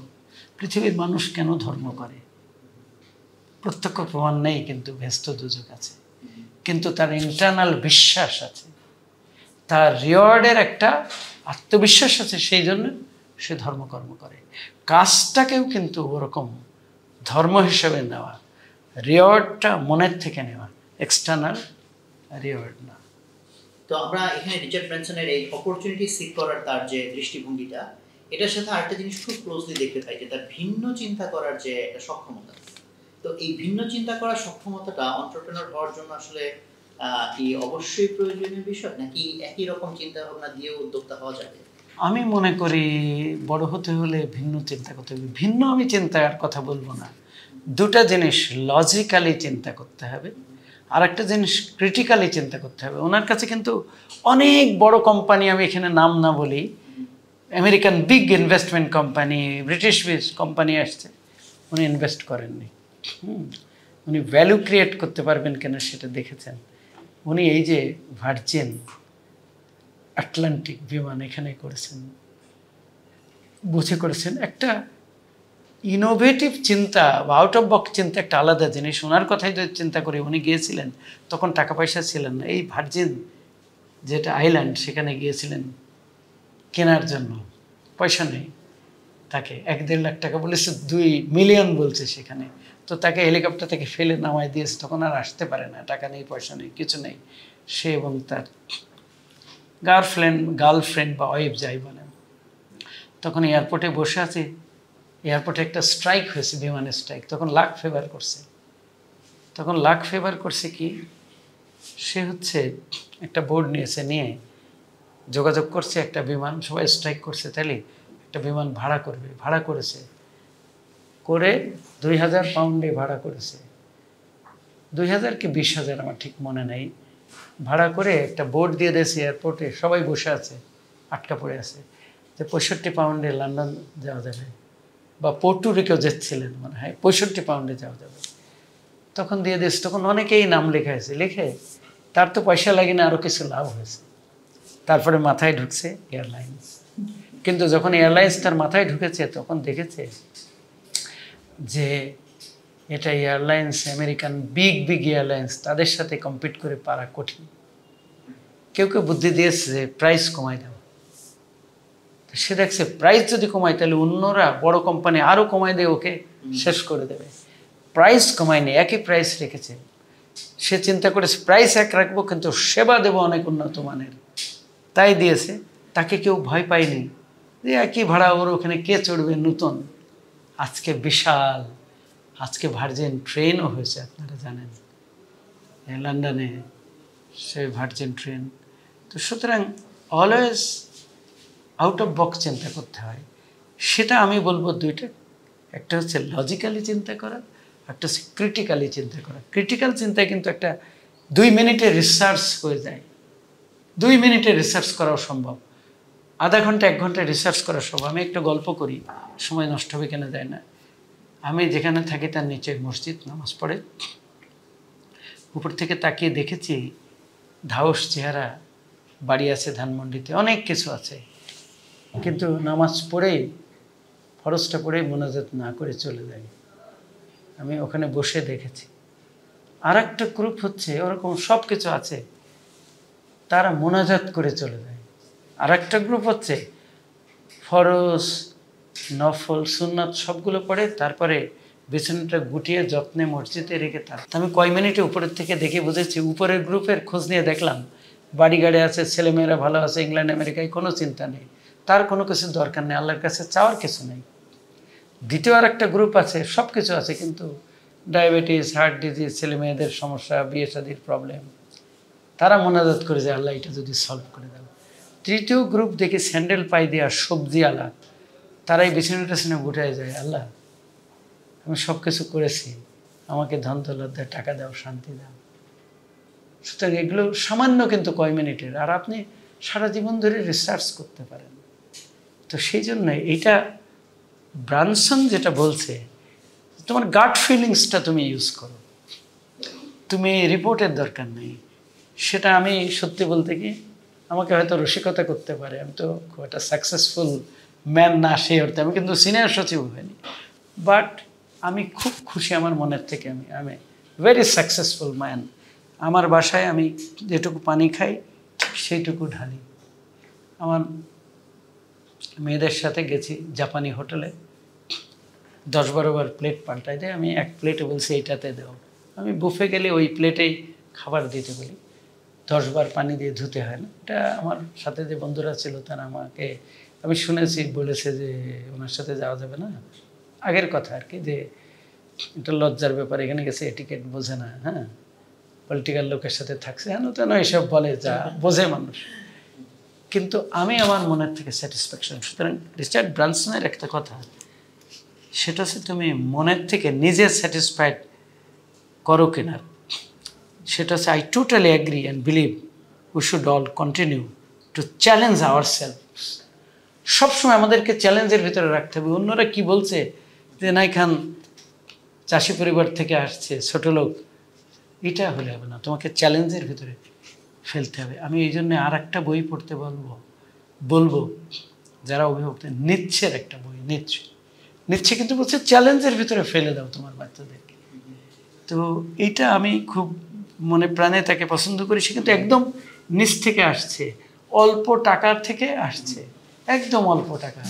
পৃথিবীর মানুষ কেন ধর্ম করে প্রত্যক্ষ প্রমাণ নেই কিন্তু ব্যস্ত দুজক আছে কিন্তু তার ইন্টারনাল বিশ্বাস আছে তার রিওয়ার্ডের একটা আত্মবিশ্বাস আছে সেই জন্য সে ধর্মকর্ম করে কাজটাকেও কিন্তু ওরকম ধর্ম হিসেবে নেওয়া রিওয়ার্ডটা মনের থেকে নেওয়া এক্সটার্নাল রিওয়ার্ড না তো আমরা এখানে রিচার্ড ব্র্যানসনের এই অপরচুনিটি সিক করার তার যে দৃষ্টিভঙ্গিটা এটার সাথে আরেকটা জিনিস খুব ক্লোজলি দেখতে পাই যে তার ভিন্ন চিন্তা করার যে একটা সক্ষমতা তো এই ভিন্ন চিন্তা করার সক্ষমতাটা এন্টারপ্রেনার হওয়ার জন্য আসলে কি অবশ্যই প্রয়োজনীয় বিষয় নাকি একই রকম চিন্তা ভাবনা দিয়ে উদ্যোক্তা হওয়া যাবে আমি মনে করি বড় হতে হলে ভিন্ন চিন্তা করতে হবে ভিন্ন আমি চিন্তার কথা বলবো না দুটা জিনিস লজিক্যালি চিন্তা করতে হবে আর একটা জিনিস ক্রিটিক্যালি চিন্তা করতে হবে ওনার কাছে কিন্তু অনেক বড় কোম্পানি আমি এখানে নাম না বলি American big investment company British company আসছে উনি ইনভেস্ট করেননি উনি ভ্যালু ক্রিয়েট করতে পারবেন কেন সেটা দেখেছেন উনি এই যে ভার্জিন আটলান্টিক বিমান এখানে করেছেন বুঝে করেছেন একটা ইনোভেটিভ চিন্তা বা আউট অফ বক্স চিন্তা একটা আলাদা জিনিস ওনার কথাই যদি চিন্তা করি উনি গিয়েছিলেন তখন টাকা পয়সা ছিলেন না এই ভার্জিন যেটা আইল্যান্ড সেখানে গিয়েছিলেন কেনার জন্য পয়সা নেই তাকে 1-1.5 লাখ টাকা বলেছে 2 মিলিয়ন বলছে সেখানে তো তাকে হেলিকপ্টার থেকে ফেলে নামায় দিয়েছে তখন আর আসতে পারে না টাকা নেই পয়সা নেই কিছু নেই সে এবং তার গার্লফ্রেন্ড বা ওয়াইফ যাই বলেন তখন এয়ারপোর্টে বসে আছে এয়ারপোর্টে একটা স্ট্রাইক হয়েছে বিমানের স্ট্রাইক তখন লাখ ফেভার করছে কি সে হচ্ছে একটা বোর্ড নিয়েছে নিয়ে যোগাযোগ করছে একটা বিমান সবাই স্ট্রাইক করছে তাহলে একটা বিমান ভাড়া করবে ভাড়া করেছে করে 2000 পাউন্ডে ভাড়া করেছে 2000 কি 20,000 আমার ঠিক মনে নেই ভাড়া করে একটা বোর্ড দিয়ে দিয়েছে এয়ারপোর্টে সবাই বসে আছে আটকা পড়ে আছে যে 65 পাউন্ডে লন্ডন যাওয়া যাবে বা পোর্টুরিকেও যাচ্ছিলেন মনে হয় 65 পাউন্ডে যাওয়া যাবে তখন দিয়ে দিস তখন অনেকেই নাম লেখা হয়েছে লিখে তার তো পয়সা লাগে না আরো কিছু লাভ হয়েছে তারপরে মাথায় ঢুকছে এয়ারলাইন্স কিন্তু যখন এয়ারলাইন্স তার মাথায় ঢুকেছে তখন দেখেছে যে এটা এয়ারলাইন্স আমেরিকান বিগ এয়ারলাইন্স তাদের সাথে কম্পিট করে পারা কঠিন কেউ কেউ বুদ্ধি দিয়েছে প্রাইস কমায় দাও তো সে দেখছে প্রাইস যদি কমায় তাহলে অন্যরা বড় কোম্পানি আরো কমায় দেয় ওকে শেষ করে দেবে প্রাইস কমায়নি একই প্রাইস রেখেছে সে চিন্তা করেছে প্রাইস এক রাখবো কিন্তু সেবা দেব অনেক উন্নত মানের তাই দিয়েছে তাকে কেউ ভয় পায়নি যে একই ভাড়া ওর ওখানে কে চড়বে নতুন আজকে বিশাল আজকে ভার্জিন ট্রেনও হয়েছে আপনারা জানেন লন্ডনে সেই ভার্জিন ট্রেন তো সুতরাং অলওয়েজ আউট অফ বক্স চিন্তা করতে হয় সেটা আমি বলবো দুইটা একটা হচ্ছে লজিক্যালি চিন্তা করা একটা হচ্ছে ক্রিটিক্যালি চিন্তা করা ক্রিটিক্যাল চিন্তায় কিন্তু একটা 2 মিনিটে রিসার্চ হয়ে যায় 2 মিনিটে রিসার্চ করাও সম্ভব আধা ঘন্টা 1 ঘন্টা রিসার্চ করা সম্ভব আমি একটা গল্প করি সময় নষ্ট হবে কেন যায় না আমি যেখানে থাকি তার নিচে মসজিদ নামাজ পড়ে উপর থেকে তাকিয়ে দেখেছি ধাওস চেহারা বাড়ি আছে ধানমন্ডিতে অনেক কিছু আছে কিন্তু নামাজ পড়ে ফরজটা পড়ে মুনাজাত না করে চলে যায় আমি ওখানে বসে দেখেছি আরেকটা গ্রুপ হচ্ছে ওরকম সব কিছু আছে তারা মুনাজাত করে চলে যায় আরেকটা গ্রুপ হচ্ছে ফরজ নফল সুন্নাত সবগুলো পড়ে তারপরে বিছানাটা গুটিয়ে যত্নে মসজিদে রেখে তার আমি কয় মিনিটে উপরের থেকে দেখে বুঝেছি উপরের গ্রুপের খোঁজ নিয়ে দেখলাম বাড়ি গাড়ি আছে ছেলেমেয়েরা ভালো আছে ইংল্যান্ড আমেরিকায় কোনো চিন্তা নেই তার কোনো কিছু দরকার নেই আল্লাহর কাছে চাওয়ার কিছু নেই দ্বিতীয় আর একটা গ্রুপ আছে সব কিছু আছে কিন্তু ডায়াবেটিস হার্ট ডিজিজ ছেলেমেয়েদের সমস্যা বিয়ে শাদির প্রবলেম তারা মোনাজাত করে যে আল্লাহ এটা যদি সলভ করে দেন তৃতীয় গ্রুপ দেখে স্যান্ডেল পাই দেওয়া সবজি আলা তারাই বিছানাটা সিনে গুটায় যায় আল্লাহ আমি সব কিছু করেছি আমাকে ধন দৌলত দাও টাকা দাও শান্তি দাও সুতরাং এগুলো সামান্য কিন্তু কয় মিনিটের আর আপনি সারা জীবন ধরে রিসার্চ করতে পারেন তো সেই জন্য এইটা ব্রানসন যেটা বলছে তোমার গাট ফিলিংসটা তুমি ইউজ করো তুমি রিপোর্টের দরকার নেই সেটা আমি সত্যি বলতে কি আমাকে হয়তো রসিকতা করতে পারে আমি তো খুব একটা সাকসেসফুল ম্যান না সেই অর্থে আমি কিন্তু সিনিয়র সচিব হইনি বাট আমি খুব খুশি আমার মনের থেকে আমি ভেরি সাকসেসফুল ম্যান আমার বাসায় আমি যেটুকু পানি খাই সেইটুকু ঢালি আমার মেয়েদের সাথে গেছি জাপানি হোটেলে 10-12 বার প্লেট পাল্টাই দেয় আমি এক প্লেটে বলছি এইটাতে দেও আমি বুফে গেলে ওই প্লেটেই খাবার দিতে বলি 10 বার পানি দিয়ে ধুতে হয় না এটা আমার সাথে যে বন্ধুরা ছিল তারা আমাকে আমি শুনেছি বলেছে যে ওনার সাথে যাওয়া যাবে না আগের কথা আর কি যে এটা লজ্জার ব্যাপার এখানে গেছে এটিকেট বোঝে না হ্যাঁ পলিটিক্যাল লোকের সাথে থাকছে হ্যাঁ তেন এইসব বলে যা বোঝে মানুষ কিন্তু আমি আমার মনের থেকে স্যাটিসফ্যাকশন সুতরাং রিচার্ড ব্রানসনের একটা কথা সেটা হচ্ছে তুমি মনের থেকে নিজে স্যাটিসফাইড করো কিনা সেটা হচ্ছে I totally agree and believe we should all continue to challenge hour selves সবসময় আমাদেরকে চ্যালেঞ্জের ভিতরে রাখতে হবে অন্যরা কি বলছে যে না খান চাষি পরিবার থেকে আসছে ছোট লোক এটা হলে হবে না তোমাকে চ্যালেঞ্জের ভিতরে ফেলতে হবে আমি এই জন্যে আর একটা বই পড়তে বলবো যারা অভিভাবক নিচ্ছের একটা বই নিচ্ছে কিন্তু বলছে চ্যালেঞ্জের ভিতরে ফেলে দাও তোমার বাচ্চাদেরকে তো এইটা আমি খুব মনে প্রাণে তাকে পছন্দ করি সে কিন্তু একদম নিচ থেকে আসছে অল্প টাকার থেকে আসছে একদম অল্প টাকা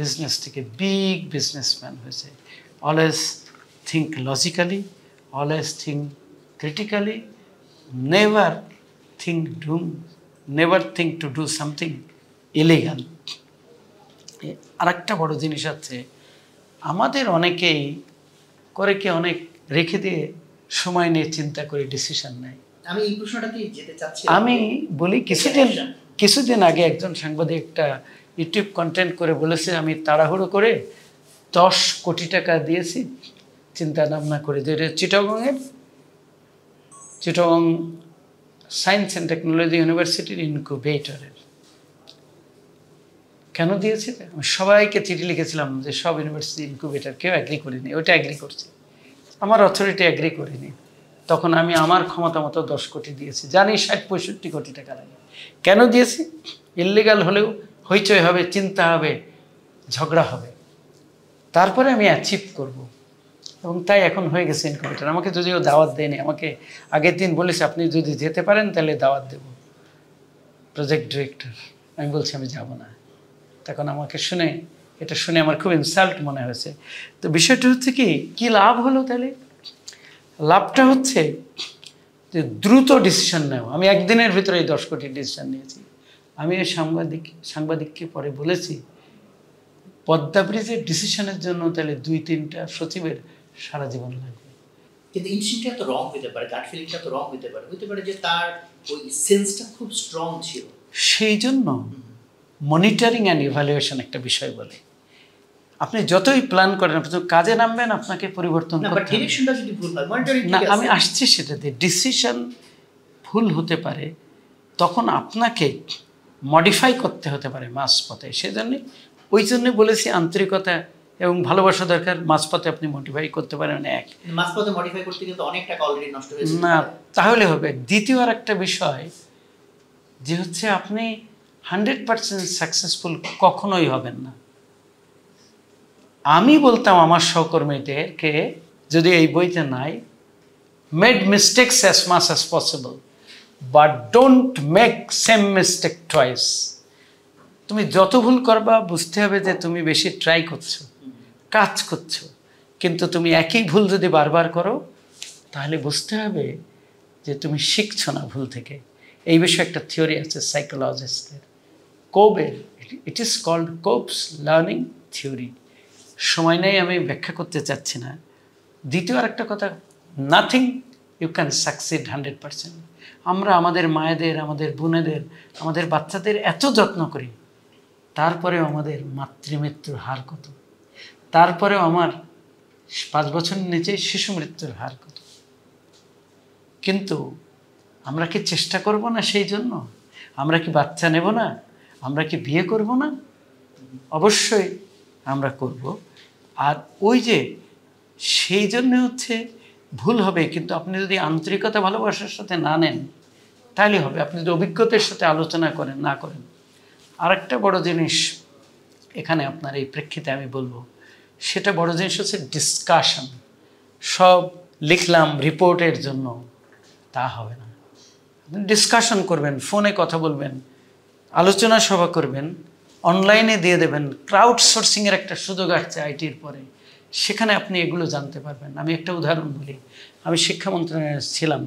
বিজনেস থেকে বিগ বিজনেসম্যান হয়েছে always think logically always think critically never think do never think to do something illegal আর একটা বড়ো জিনিস আছে আমাদের অনেকেই করে কি অনেক রেখে দিয়ে সময় নিয়ে চিন্তা করে ডিসিশন নেয় আমি এই প্রশ্নটাতেই যেতে চাচ্ছি আমি বলি কিছুদিন আগে একজন সাংবাদিক একটা ইউটিউব কন্টেন্ট করে বলেছে আমি তাড়াহুড়ো করে 10 কোটি টাকা দিয়েছি চিন্তা ভাবনা করে যে চিটাগং সায়েন্স অ্যান্ড টেকনোলজি ইউনিভার্সিটির ইনকিউবেটরের কেন দিয়েছি আমি সবাইকে চিঠি লিখেছিলাম যে সব ইউনিভার্সিটি ইনকিউবেটর কেউ অ্যাগ্রি করেনি ওইটা অ্যাগ্রি করছে আমার অথরিটি এগ্রি করেনি তখন আমি আমার ক্ষমতা মতো 10 কোটি দিয়েছি জানি 60-65 কোটি টাকা লাগে কেন দিয়েছি ইললিগাল হলেও হইচই হবে চিন্তা হবে ঝগড়া হবে তারপরে আমি অ্যাচিভ করব এবং তাই এখন হয়ে গেছে ইনকিউবেটর আমাকে যদিও দাওয়াত দেয়নি আমাকে আগের দিন বলেছে আপনি যদি যেতে পারেন তাহলে দাওয়াত দেব প্রজেক্ট ডিরেক্টর আমি বলছি আমি যাব না তখন আমাকে শুনে এটা শুনে আমার খুব ইনসাল্ট মনে হয়েছে তো বিষয়টা হচ্ছে কি কি লাভ হলো তাহলে লাভটা হচ্ছে যে দ্রুত ডিসিশন নাও আমি একদিনের ভিতরে 10 কোটি ডিসিশন নিয়েছি আমি এই সাংবাদিককে পরে বলেছি পদ্মা ব্রিজের ডিসিশনের জন্য তাহলে 2-3টা সচিবের সারা জীবন লাগবে কিন্তু ইনস্টিংক্টটা তো রং হতে পারে গাট ফিলিংটা তো রং হতে পারে যে তার ওই সেন্সটা খুব স্ট্রং ছিল সেই জন্য মনিটরিং এন্ড ইভালুয়েশন একটা বিষয় বলে আপনি যতই প্ল্যান করেন আপনি কাজে নামবেন আপনাকে পরিবর্তন করতে হবে না ডিরেকশনটা যদি ভুল হয় মনিটরিং ঠিক আছে আমি আসছে সেটাতে ডিসিশন ভুল হতে পারে তখন আপনাকে মডিফাই করতে হতে পারে মাঝপথে সেজন্য ওই জন্য বলেছি আন্তরিকতা এবং ভালোবাসা দরকার মাঝপথে আপনি মডিফাই করতে পারেন এক মাঝপথে মডিফাই করতে গেলে তো অনেক টাকা অলরেডি নষ্ট হয়েছে না তাহলে হবে দ্বিতীয় আরেকটা বিষয় যে হচ্ছে আপনি 100% সাকসেসফুল কখনোই হবেন না আমি বলতাম আমার সহকর্মীদেরকে যদি এই বইতে নাই made mistakes as much as possible but don't make same mistake twice তুমি যত ভুল করবা বুঝতে হবে যে তুমি বেশি ট্রাই করছো কাজ করছো কিন্তু তুমি একই ভুল যদি বারবার করো তাহলে বুঝতে হবে যে তুমি শিখছো না ভুল থেকে এই বিষয়ে একটা থিওরি আছে সাইকোলজিস্টদের কোবের it is called Kolb's learning theory সময় নেই আমি ব্যাখ্যা করতে চাচ্ছি না দ্বিতীয় আরেকটা কথা নাথিং ইউ ক্যান সাকসিড 100% আমরা আমাদের মায়েদের আমাদের বোনেদের আমাদের বাচ্চাদের এত যত্ন করি তারপরেও আমাদের মাতৃমৃত্যুর হার কত তারপরেও আমার 5 বছরের নিচে শিশু মৃত্যুর হার কত কিন্তু আমরা কি চেষ্টা করব না সেই জন্য আমরা কি বাচ্চা নেব না আমরা কি বিয়ে করব না অবশ্যই আমরা করব আর ওই যে সেই জন্য হচ্ছে ভুল হবে কিন্তু আপনি যদি আন্তরিকতা ভালোবাসার সাথে না নেন তাহলে হবে আপনি যদি অভিজ্ঞতার সাথে আলোচনা করেন না করেন আরেকটা বড় জিনিস এখানে আপনার এই প্রেক্ষিতে আমি বলবো সেটা বড় জিনিস হচ্ছে ডিসকাশন সব লিখলাম রিপোর্টের জন্য তা হবে না আপনি ডিসকাশন করবেন ফোনে কথা বলবেন আলোচনা সভা করবেন অনলাইনে দিয়ে দেবেন ক্রাউড সোর্সিংয়ের একটা সুযোগ আসছে আইটির পরে সেখানে আপনি এগুলো জানতে পারবেন আমি একটা উদাহরণ বলি আমি শিক্ষা মন্ত্রণালয়ে ছিলাম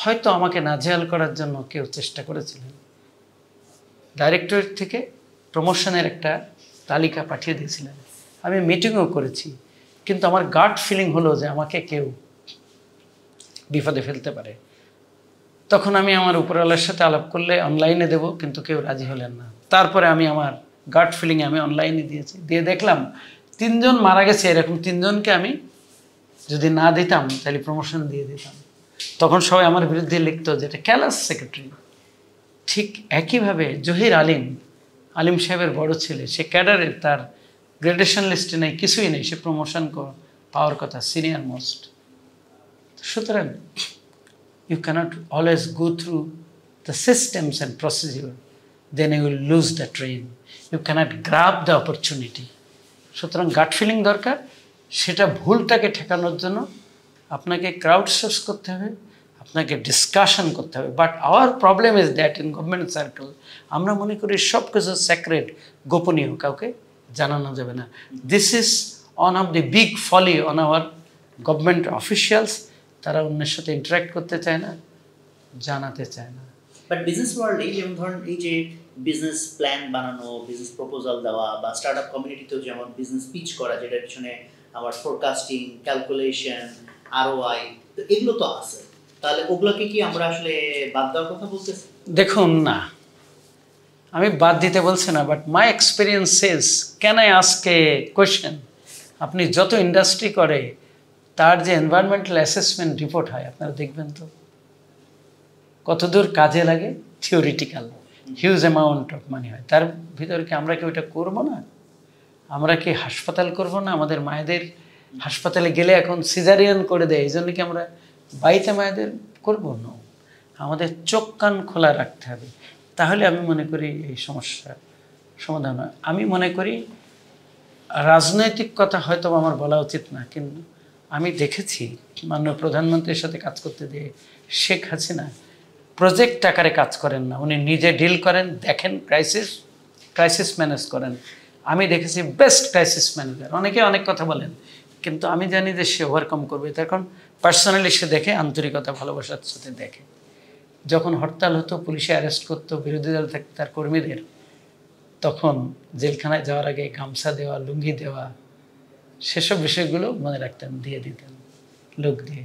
হয়তো আমাকে নাজেহাল করার জন্য কেউ চেষ্টা করেছিলেন ডাইরেক্টরেট থেকে প্রমোশনের একটা তালিকা পাঠিয়ে দিয়েছিলেন আমি মিটিংও করেছি কিন্তু আমার গাট ফিলিং হলো যে আমাকে কেউ বিপদে ফেলতে পারে তখন আমি আমার উপরওয়ালার সাথে আলাপ করলে অনলাইনে দেব কিন্তু কেউ রাজি হলেন না তারপরে আমি আমার গাট ফিলিংয়ে আমি অনলাইনে দিয়েছি দিয়ে দেখলাম 3 জন মারা গেছে এরকম 3 জনকে আমি যদি না দিতাম তাহলে প্রমোশন দিয়ে দিতাম তখন সবাই আমার বিরুদ্ধে লিখতো যেটা ক্যালাস সেক্রেটারি ঠিক একইভাবে জহির আলিম আলিম সাহেবের বড় ছেলে সে ক্যাডারের তার গ্রেডেশন লিস্টে নেই কিছুই নেই সে প্রমোশন পাওয়ার কথা সিনিয়র মোস্ট সুতরাং you cannot always go through the systems and procedure then you will lose the train you cannot grab the opportunity সুতরাং gut feeling দরকার সেটা ভুলটাকে ঠেকানোর জন্য আপনাকে crowdsource করতে হবে আপনাকে ডিসকাশন করতে হবে but our problem is that in government circle আমরা মনে করি সব কিছু সেক্রেট গোপনীয় কাউকে জানানো যাবে না this is one of the big folly on our government officials তারা অন্যের সাথে ইন্টারঅ্যাক্ট করতে চায় না জানাতে চায় না বাট বিজনেস ওয়ার্ল্ডে যেমন ধরুন এই যে বিজনেস প্ল্যান বানানো বিজনেস প্রপোজাল দেওয়া বা স্টার্টআপ কমিউনিটিতেও যেমন বিজনেস পিচ করা যেটা পিছনে আমার ফোরকাস্টিং ক্যালকুলেশন আরওআই তো এগুলো তো আছে তাহলে ওগুলোকে কি আমরা আসলে বাদ দেওয়ার কথা বলতেছি দেখুন না আমি বাদ দিতে বলছি না but my experience says can I ask a question আপনি যত ইন্ডাস্ট্রি করে তার যে এনভায়রনমেন্টাল অ্যাসেসমেন্ট রিপোর্ট হয় আপনারা দেখবেন তো কতদূর কাজে লাগে theoretical huge amount of money হয় তার ভিতরে কি আমরা কি ওইটা করবো না আমরা কি হাসপাতাল করবো না আমাদের মায়েদের হাসপাতালে গেলে এখন সিজারিয়ান করে দেয় এইজন্য কি আমরা বাইতে মায়েদের করব না আমাদের চোখ কান খোলা রাখতে হবে তাহলে আমি মনে করি এই সমস্যা সমাধান হয় আমি মনে করি রাজনৈতিক কথা হয়তো আমার বলা উচিত না কিন্তু আমি দেখেছি মাননীয় প্রধানমন্ত্রীর সাথে কাজ করতে দিয়ে শেখ হাসিনা প্রজেক্ট আকারে কাজ করেন না উনি নিজে ডিল করেন দেখেন ক্রাইসিস ম্যানেজ করেন আমি দেখেছি বেস্ট ক্রাইসিস ম্যানেজার অনেকে অনেক কথা বলেন কিন্তু আমি জানি যে সে ওভারকাম করবে তার কারণ পার্সোনালি সে দেখে আন্তরিকতা ভালোবাসার সাথে দেখে যখন হরতাল হতো পুলিশে অ্যারেস্ট করতো বিরোধী দল থেকে তার কর্মীদের তখন জেলখানায় যাওয়ার আগে গামছা দেওয়া লুঙ্গি দেওয়া সেসব বিষয়গুলো মনে রাখতেন দিয়ে দিতেন লোক দিয়ে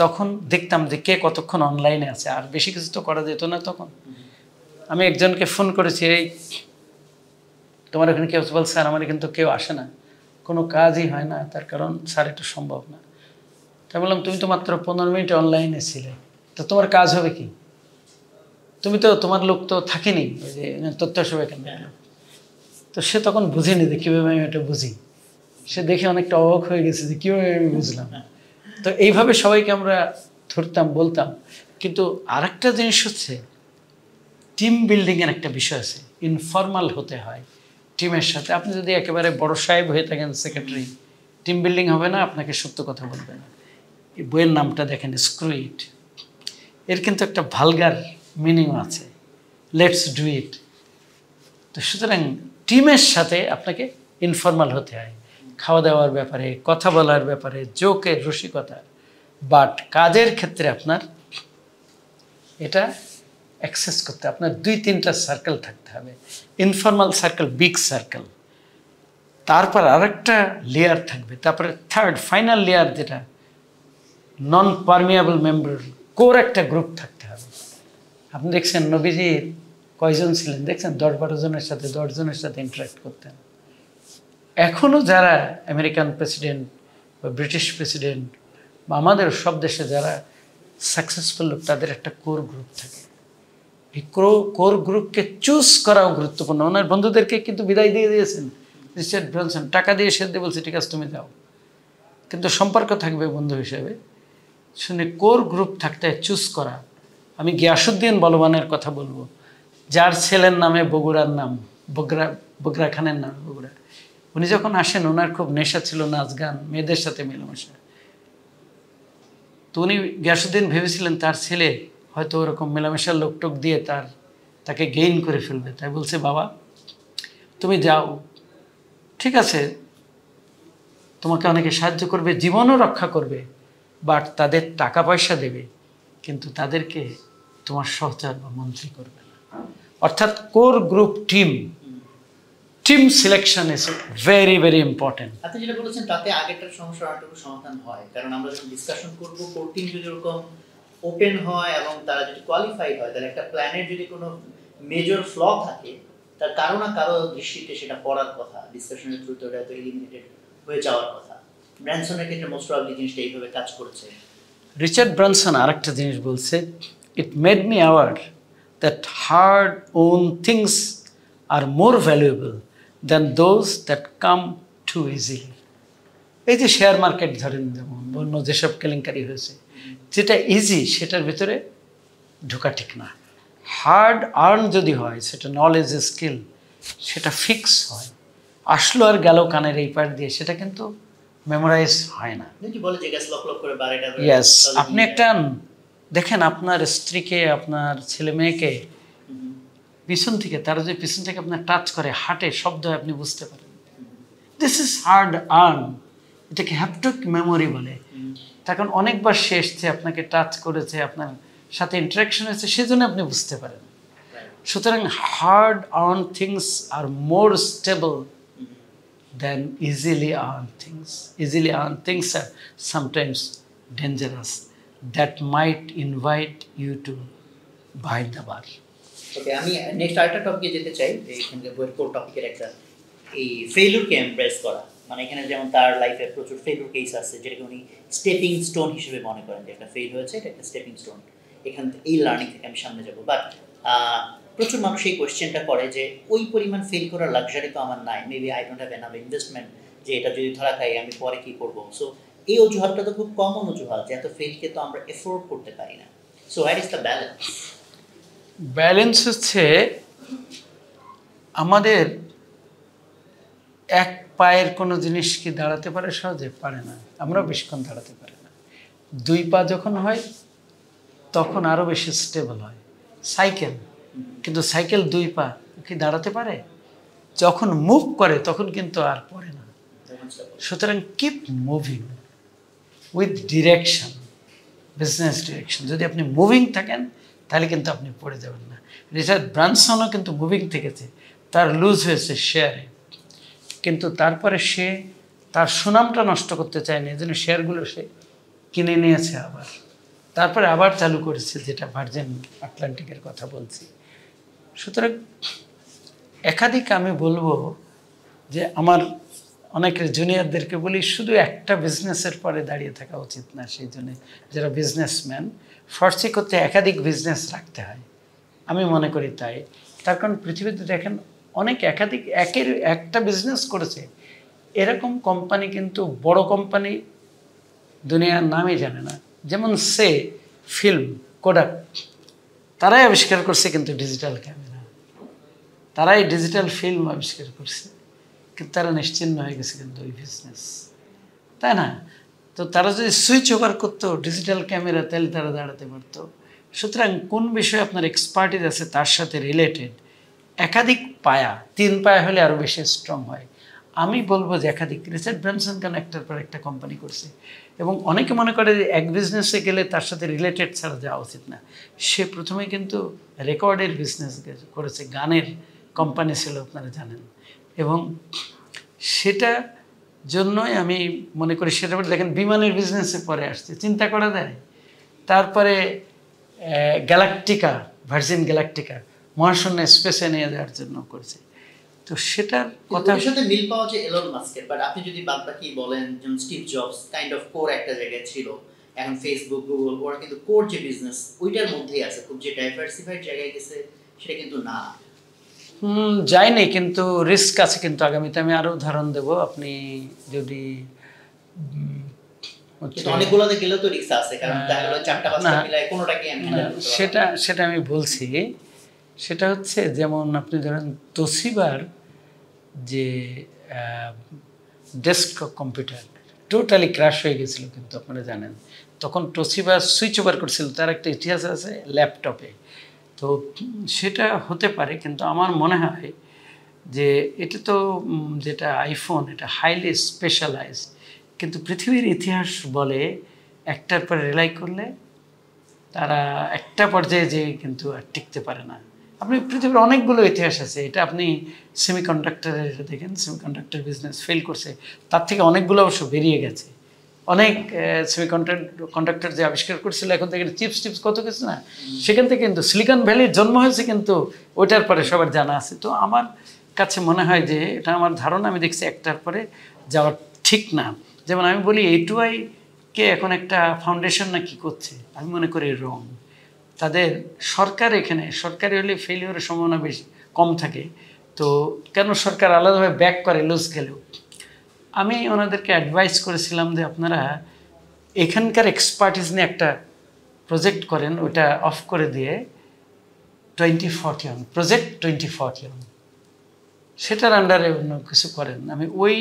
তখন দেখতাম যে কে কতক্ষণ অনলাইনে আছে আর বেশি কিছু তো করা যেত না তখন আমি একজনকে ফোন করেছি এই তোমার ওখানে কেউ বল স্যার আমার কিন্তু কেউ আসে না কোনো কাজই হয় না তার কারণ স্যার এটা সম্ভব না তাই বললাম তুমি তো মাত্র 15 মিনিট অনলাইনে ছিলে তো তোমার কাজ হবে কি তুমি তো তোমার লোক তো থাকেনি ওই যে তথ্য সেবা কেন্দ্রে তো সে তখন বুঝেনি যে কীভাবে আমি এটা বুঝি সে দেখে অনেকটা অবাক হয়ে গেছে যে কীভাবে আমি বুঝলাম তো এইভাবে সবাইকে আমরা ধরতাম বলতাম কিন্তু আরেকটা জিনিস হচ্ছে টিম বিল্ডিংয়ের একটা বিষয় আছে ইনফর্মাল হতে হয় টিমের সাথে আপনি যদি একেবারে বড় সাহেব হয়ে থাকেন সেক্রেটারি টিম বিল্ডিং হবে না আপনাকে সত্য কথা বলবে না এই বইয়ের নামটা দেখেন স্ক্রু ইট এর কিন্তু একটা ভালগার মিনিং আছে লেটস ডু ইট তো সুতরাং টিমের সাথে আপনাকে ইনফর্মাল হতে হয় খাওয়া দাওয়ার ব্যাপারে কথা বলার ব্যাপারে জোকের রসিকতার বাট কাজের ক্ষেত্রে আপনার এটা অ্যাক্সেস করতে আপনার 2-3টা সার্কেল থাকতে হবে ইনফর্মাল সার্কেল বিগ সার্কেল তারপর আরেকটা লেয়ার থাকবে তারপরে থার্ড ফাইনাল লেয়ার যেটা নন পারমিয়াবল মেম্বার কোর একটা গ্রুপ থাকতে হবে আপনি দেখছেন নবীজির কয়জন ছিলেন দেখছেন 10-12 জনের সাথে 10 জনের সাথে ইন্টারাক্ট করতেন এখনও যারা আমেরিকান প্রেসিডেন্ট বা ব্রিটিশ প্রেসিডেন্ট বা আমাদের সব দেশে যারা সাকসেসফুল লোক তাদের একটা কোর গ্রুপ থাকে এই কোর গ্রুপকে চুজ করাও গুরুত্বপূর্ণ ওনার বন্ধুদেরকে কিন্তু বিদায় দিয়ে দিয়েছেন রিচার্ড ব্রানসন টাকা দিয়ে সেদ্ধ বলছে ঠিক আছে তুমি যাও কিন্তু সম্পর্ক থাকবে বন্ধু হিসেবে শুনে কোর গ্রুপ থাকতে চুজ করা আমি গিয়াসুদ্দিন বলবানের কথা বলবো যার ছেলের নামে বগুড়ার নাম বগুড়া খানের নাম বগুড়া উনি যখন আসেন ওনার খুব নেশা ছিল নাচ গান মেয়েদের সাথে মেলামেশা তো উনি গিয়াসুদ্দিন ভেবেছিলেন তার ছেলে হয়তো ওরকম মেলামেশার লোকটোক দিয়ে তাকে গেইন করে ফেলবে তাই বলছে বাবা তুমি যাও ঠিক আছে তোমাকে অনেকে সাহায্য করবে জীবনও রক্ষা করবে বাট তাদের টাকা পয়সা দেবে কিন্তু তাদেরকে তোমার সহচর বা মন্ত্রী করবে না অর্থাৎ core group team team selection is very very important আপনি যেটা বলেছেন তাতে আগেরটার সমস্যা আরটুকু সমাধান হয় কারণ আমরা যখন ডিসকাশন করব কোর টিম যদি এরকম ওপেন হয় এবং তারা যদি কোয়ালিফাইড হয় তাহলে একটা প্ল্যানের যদি কোনো মেজর ফ্ল থাকে তার কারো না কারো দৃষ্টিতে সেটা পড়ার কথা ডিসকাশনের থ্রুতে ওটা তো এলিমিনেটেড হয়ে যাওয়ার কথা ব্র্যানসনের ক্ষেত্রে মোস্ট প্রবলি জিনিসটা এইভাবে কাজ করছে রিচার্ড ব্রানসন আরেকটা জিনিস বলছে it made me aware that hard won things are more valuable than those that come too easily এই যে শেয়ার মার্কেট ধরেন যেমন অন্য যেসব কেলেঙ্কারি হয়েছে যেটা ইজি সেটার ভিতরে ঢোকা ঠিক না হার্ড আর্ন যদি হয় সেটা নলেজ স্কিল সেটা ফিক্স হয় আসলো আর গেল কানের এই পার দিয়ে সেটা কিন্তু মেমোরাইজ হয় না ইয়েস আপনি একটা দেখেন আপনার স্ত্রীকে আপনার ছেলে মেয়েকে পিছন থেকে তারা যে পিছন থেকে আপনার টাচ করে হাটে শব্দ হয় আপনি বুঝতে পারেন দিস ইজ হার্ড আর্ন এটাকে হ্যাপটিক মেমোরি বলে তখন অনেকবার সে এসছে আপনাকে টাচ করেছে আপনার সাথে ইন্টারাকশন হয়েছে সেজন্য আপনি বুঝতে পারেন সুতরাং hard earn things are more stable than easily earn things. Easily earned things are sometimes dangerous. That might invite you to bite the bar. Okay, I mean, next I topic jete chai. Ekhane topic er ekta ei failure ke embrace kora. মানে এখানে যেমন তার লাইফে প্রচুর failure case আছে যেটাকে উনি stepping stone হিসেবে মনে করেন যে একটা ফেল হয়েছে এটা একটা স্টেপিং স্টোন এখান থেকে এই লার্নিং থেকে আমি সামনে যাব বাট প্রচুর মানুষ এই কোশ্চেনটা করে যে ওই পরিমাণ ফেল করার লাক্সারি তো আমার নাই maybe I don't have enough investment যে এটা যদি ধরা খাই আমি পরে কী করবো সো এই অজুহাতটা তো খুব কমন অজুহাত যে এত ফেলকে তো আমরা এফোর্ড করতে পারি না so what is the balance balance হচ্ছে আমাদের এক পায়ের কোনো জিনিস কি দাঁড়াতে পারে সহজে পারে না আমরা বেশিক্ষণ দাঁড়াতে পারি না দুই পা যখন হয় তখন আরও বেশি স্টেবল হয় সাইকেল কিন্তু সাইকেল দুই পা কি দাঁড়াতে পারে যখন মুভ করে তখন কিন্তু আর পড়ে না সুতরাং keep moving with direction business direction যদি আপনি মুভিং থাকেন তাহলে কিন্তু আপনি পড়ে যাবেন না রিচার্ড ব্রানসনও কিন্তু মুভিং থেকেছে তার লুজ হয়েছে শেয়ারে কিন্তু তারপরে সে তার সুনামটা নষ্ট করতে চায় না এজন্য শেয়ারগুলো সে কিনে নিয়েছে আবার তারপরে আবার চালু করেছে যেটা ভার্জিন আটলান্টিকের কথা বলছি সুতরাং একাধিক আমি বলবো যে আমার অনেক জুনিয়রদেরকে বলি শুধু একটা বিজনেসের পরে দাঁড়িয়ে থাকা উচিত না সেই জন্য যারা বিজনেসম্যান ফরসি করতে একাধিক বিজনেস রাখতে হয় আমি মনে করি তাই তার কারণ পৃথিবীতে দেখেন অনেক একাধিক একটা বিজনেস করেছে এরকম কোম্পানি কিন্তু বড় কোম্পানি দুনিয়ার নামই জানে না যেমন সে ফিল্ম কোডাক তারাই আবিষ্কার করছে কিন্তু ডিজিটাল ক্যামেরা তারাই ডিজিটাল ফিল্ম আবিষ্কার করছে কিন্তু তারা নিশ্চিহ্ন হয়ে গেছে কিন্তু ওই বিজনেস তাই না তো তারা যদি সুইচ ওভার করতো ডিজিটাল ক্যামেরা তাহলে তারা দাঁড়াতে পারতো সুতরাং কোন বিষয়ে আপনার এক্সপার্টিজ আছে তার সাথে রিলেটেড একাধিক পায়া তিন পায়া হলে আরও বেশি স্ট্রং হয় আমি বলবো যে একাধিক রিচার্ড ব্রানসন কেন একটার পর একটা কোম্পানি করছে এবং অনেকে মনে করে যে এক বিজনেসে গেলে তার সাথে রিলেটেড ছাড়া যাওয়া উচিত না সে প্রথমে কিন্তু রেকর্ডের বিজনেস করেছে গানের কোম্পানি ছিল আপনারা জানেন এবং সেটা জন্যই আমি মনে করি সেটা দেখেন বিমানের বিজনেসে পরে আসছে চিন্তা করা যায় তারপরে গ্যালাকটিকা ভার্জিন গ্যালাকটিকা মহাশূন্য স্পেসে নিয়ে যাওয়ার জন্য করছে তো সেটার কথা সাথে মিল পাওয়া যায় এলন মাস্কের বাট আপনি যদি বাদবাকি বলেন যেমন স্টিভ জবস kind of core একটা জায়গায় ছিল এখন ফেসবুক গুগল ওরা কিন্তু কোর যে বিজনেস ওইটার মধ্যেই আছে খুব যে ডাইভার্সিফাইড জায়গায় গেছে সেটা কিন্তু না যায়নি কিন্তু রিস্ক আছে কিন্তু আগামীতে আমি আরও উদাহরণ দেবো আপনি যদি অনেকগুলোতে গেলেও তো রিস্ক আছে কারণ চারটা পাঁচটা মিলায় কোনোটাকে আমি সেটা আমি বলছি সেটা হচ্ছে যেমন আপনি ধরেন তোশিবার যে ডেস্ক কম্পিউটার টোটালি ক্র্যাশ হয়ে গেছিলো কিন্তু আপনারা জানেন তখন তোশিবা সুইচ ওভার করছিল তার একটা ইতিহাস আছে ল্যাপটপে তো সেটা হতে পারে কিন্তু আমার মনে হয় যে এটা তো যেটা আইফোন এটা হাইলি স্পেশালাইজড কিন্তু পৃথিবীর ইতিহাস বলে একটার পর রিলাই করলে তারা একটা পর্যায়ে যেয়ে কিন্তু আর টিকতে পারে না আপনি পৃথিবীর অনেকগুলো ইতিহাস আছে এটা আপনি সেমিকন্ডাক্টরের দেখেন সেমিকন্ডাক্টর বিজনেস ফেল করছে তার থেকে অনেকগুলো অবশ্য বেরিয়ে গেছে অনেক সেমিকন্ডাক্টর যে আবিষ্কার করছিল এখন থেকে চিপস টিপস কত কিছু না সেখান থেকে কিন্তু সিলিকন ভ্যালির জন্ম হয়েছে কিন্তু ওইটার পরে সবার জানা আছে তো আমার কাছে মনে হয় যে এটা আমার ধারণা আমি দেখছি একটার পরে যাওয়া ঠিক না যেমন আমি বলি এ2আই কে এখন একটা ফাউন্ডেশন না কি করছে আমি মনে করি রং তাদের সরকার এখানে সরকারি হলে ফেলিওরের সম্ভাবনা বেশি কম থাকে তো কেন সরকার আলাদাভাবে ব্যাক করে লুজ গেলেও আমি ওনাদেরকে অ্যাডভাইস করেছিলাম যে আপনারা এখানকার এক্সপার্টিস নিয়ে একটা প্রজেক্ট করেন ওটা অফ করে দিয়ে 2041 প্রজেক্ট 2041 সেটার আন্ডারে অন্য কিছু করেন আমি ওই